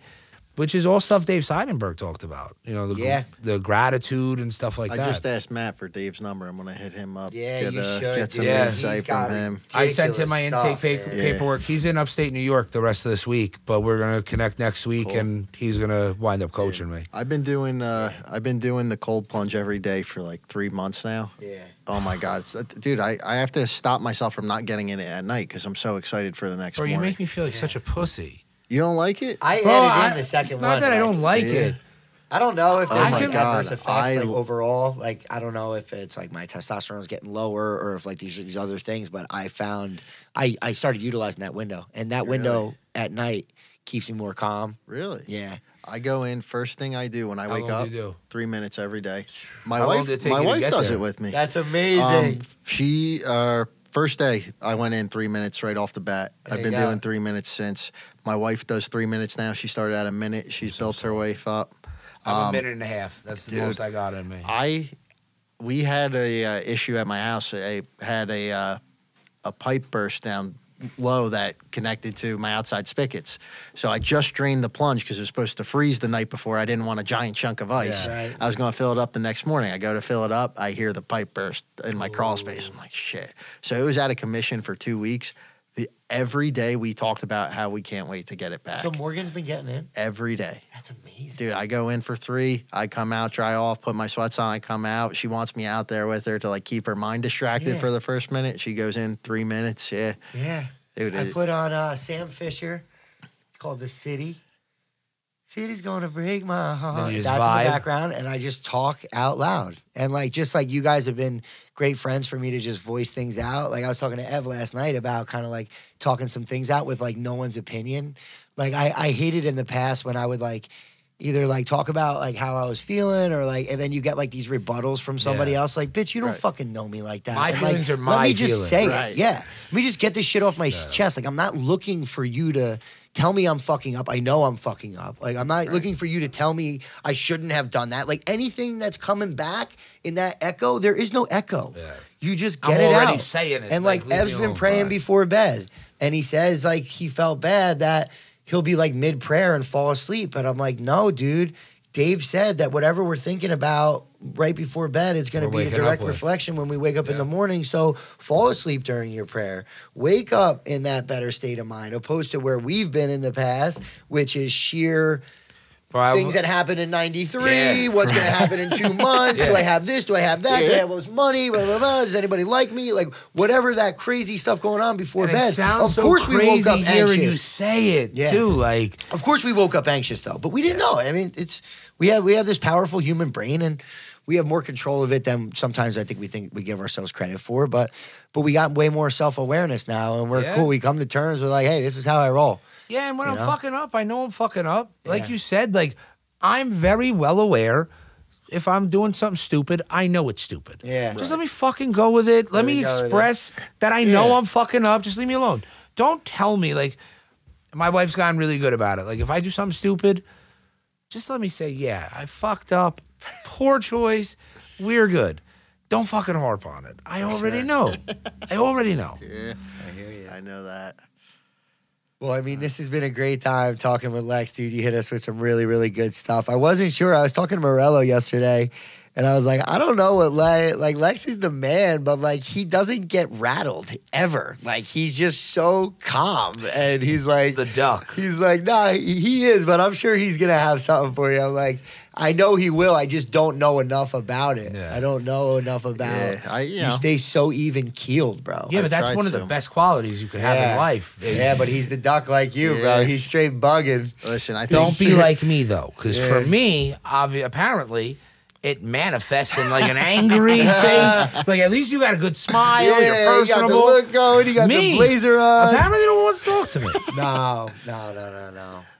which is all stuff Dave Seidenberg talked about. You know, the gratitude and stuff like that. I just asked Matt for Dave's number. I'm gonna hit him up. Yeah, you should get some insight from him. I sent him my intake paperwork. He's in upstate New York the rest of this week, but we're gonna connect next week, and he's gonna wind up coaching me. I've been doing the cold plunge every day for like 3 months now. Yeah. Oh my God, dude! I have to stop myself from not getting in it at night because I'm so excited for the next. Bro, you make me feel like such a pussy. You don't like it? I added in the second one. It's not that I don't like it. I don't know if there's like adverse effects like overall. Like, I don't know if it's like my testosterone is getting lower or if like these other things. But I found I started utilizing that window, and that window at night keeps me more calm. Really? Yeah. I go in, first thing I do when I wake up, 3 minutes every day. My wife does it with me. That's amazing. First day, I went in 3 minutes right off the bat. I've been doing 3 minutes since. My wife does 3 minutes now. She started at a minute. She's built her way up. I'm a minute and a half. That's the most I got in me. We had a issue at my house. I had a pipe burst down low that connected to my outside spigots. So I just drained the plunge because it was supposed to freeze the night before. I didn't want a giant chunk of ice. Yeah, right. I was going to fill it up the next morning. I go to fill it up. I hear the pipe burst in my crawl space. I'm like, shit. So it was out of commission for 2 weeks. Every day we talked about how we can't wait to get it back. So Morgan's been getting in? Every day. That's amazing. Dude, I go in for 3. I come out, dry off, put my sweats on. I come out. She wants me out there with her to, like, keep her mind distracted for the first minute. She goes in 3 minutes. Yeah. Yeah. Dude, I put on Sam Fisher. It's called The City. City's going to break my heart. That's vibe in the background. And I just talk out loud. And, like, just like you guys have been great friends for me to just voice things out. Like, I was talking to Ev last night about kind of, like, talking some things out with, like, no one's opinion. Like, I hated in the past when I would, like, either, like, talk about, like, how I was feeling or, like, and then you get, like, these rebuttals from somebody else. Like, bitch, you don't fucking know me like that. My feelings are my feelings. Let me just say it. Yeah. Let me just get this shit off my chest. Like, I'm not looking for you to... tell me I'm fucking up. I know I'm fucking up. Like, I'm not looking for you to tell me I shouldn't have done that. Like, anything that's coming back in that echo, there is no echo. Yeah. You just get it out. I'm already saying it. And, like Ev's been praying before bed. And he says, like, he felt bad that he'll be, like, mid-prayer and fall asleep. And I'm like, no, dude. Dave said that whatever we're thinking about right before bed, it's going to be a direct reflection when we wake up in the morning. So fall asleep during your prayer. Wake up in that better state of mind, opposed to where we've been in the past, which is sheer things that happened in 93, what's going to happen in 2 months, do I have this, do I have that, do I have those money, blah, blah, blah, does anybody like me? Like, whatever that crazy stuff going on before bed. Of course we woke up anxious. You say it, too. Like, of course we woke up anxious, though, but we didn't know. I mean, it's... We have this powerful human brain, and we have more control of it than sometimes I think we give ourselves credit for. But we got way more self-awareness now, and we're cool. We come to terms with, like, hey, this is how I roll. Yeah, and when I'm fucking up, I know I'm fucking up. Like you said, like, I'm very well aware. If I'm doing something stupid, I know it's stupid. Yeah. Just let me fucking go with it. Let me express that I know I'm fucking up. Just leave me alone. Don't tell me, like, my wife's gotten really good about it. Like, if I do something stupid... just let me say, yeah, I fucked up. Poor choice. We're good. Don't fucking harp on it. I already know. I already know. Yeah, I hear you. I know that. Well, I mean, this has been a great time talking with Lex, dude. You hit us with some really, really good stuff. I wasn't sure. I was talking to Morello yesterday, and I was like, I don't know what Lex... Like, Lex is the man, but, like, he doesn't get rattled ever. Like, he's just so calm, and he's like... The duck. He's like, nah, he is, but I'm sure he's going to have something for you. I'm like... I know he will. I just don't know enough about it. Yeah. I don't know enough about it. You stay so even-keeled, bro. Yeah, but that's one of the best qualities you could have in life. Yeah, but he's the duck like you, bro. He's straight bugging. Listen, I think don't be like me, though, because for me, apparently... It manifests in like an angry face. Like at least you got a good smile. You're personable. You got the look going. You got the blazer on. Apparently, no one wants to talk to me. No.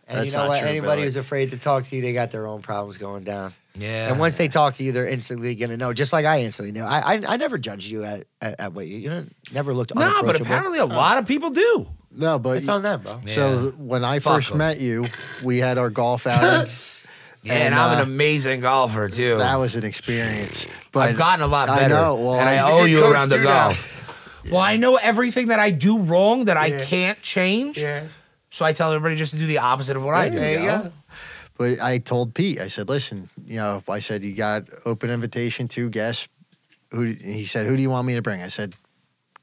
And that's you know what? True, anybody who's afraid to talk to you, they got their own problems going down. Yeah. And once they talk to you, they're instantly gonna know. Just like I instantly know. I never judged you at what you never looked. No, but apparently a lot of people do. No, but it's on them, bro. Yeah. So when I first met you, we had our golf outing. Yeah, and I'm an amazing golfer, too. That was an experience. But I've gotten a lot better. I know. Well, and I owe you around the golf. Yeah. Well, I know everything that I do wrong that I can't change. Yeah. So I tell everybody just to do the opposite of what I do. There you go. But I told Pete, I said, listen, you know, I said, you got open invitation to guests. He said, who do you want me to bring? I said,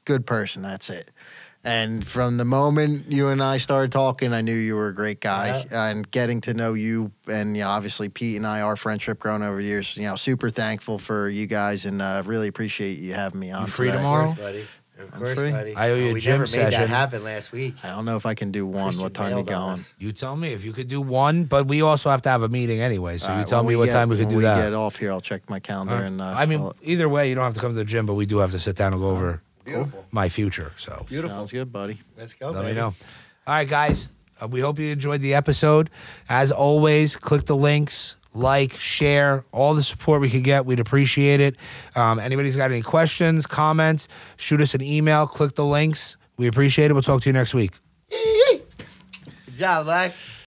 good person. That's it. And from the moment you and I started talking, I knew you were a great guy. Yeah. And getting to know you, and you know, obviously Pete and I, our friendship grown over the years. You know, super thankful for you guys, and really appreciate you having me on. You free tomorrow, of course, buddy. Of course, buddy. I owe you a gym session. We never made that happen last week. I don't know if I can do one. Christian, what time you going? You tell me if you could do one, but we also have to have a meeting anyway. So you tell me what time we could do that. When we get off here, I'll check my calendar. And I mean, either way, you don't have to come to the gym, but we do have to sit down and go over. Beautiful. My future. So beautiful. Sounds good, buddy. Let's go. Let me know. All right, guys. We hope you enjoyed the episode. As always, click the links, like, share, all the support we could get. We'd appreciate it. Anybody's got any questions, comments, shoot us an email. Click the links. We appreciate it. We'll talk to you next week. Good job, Lex.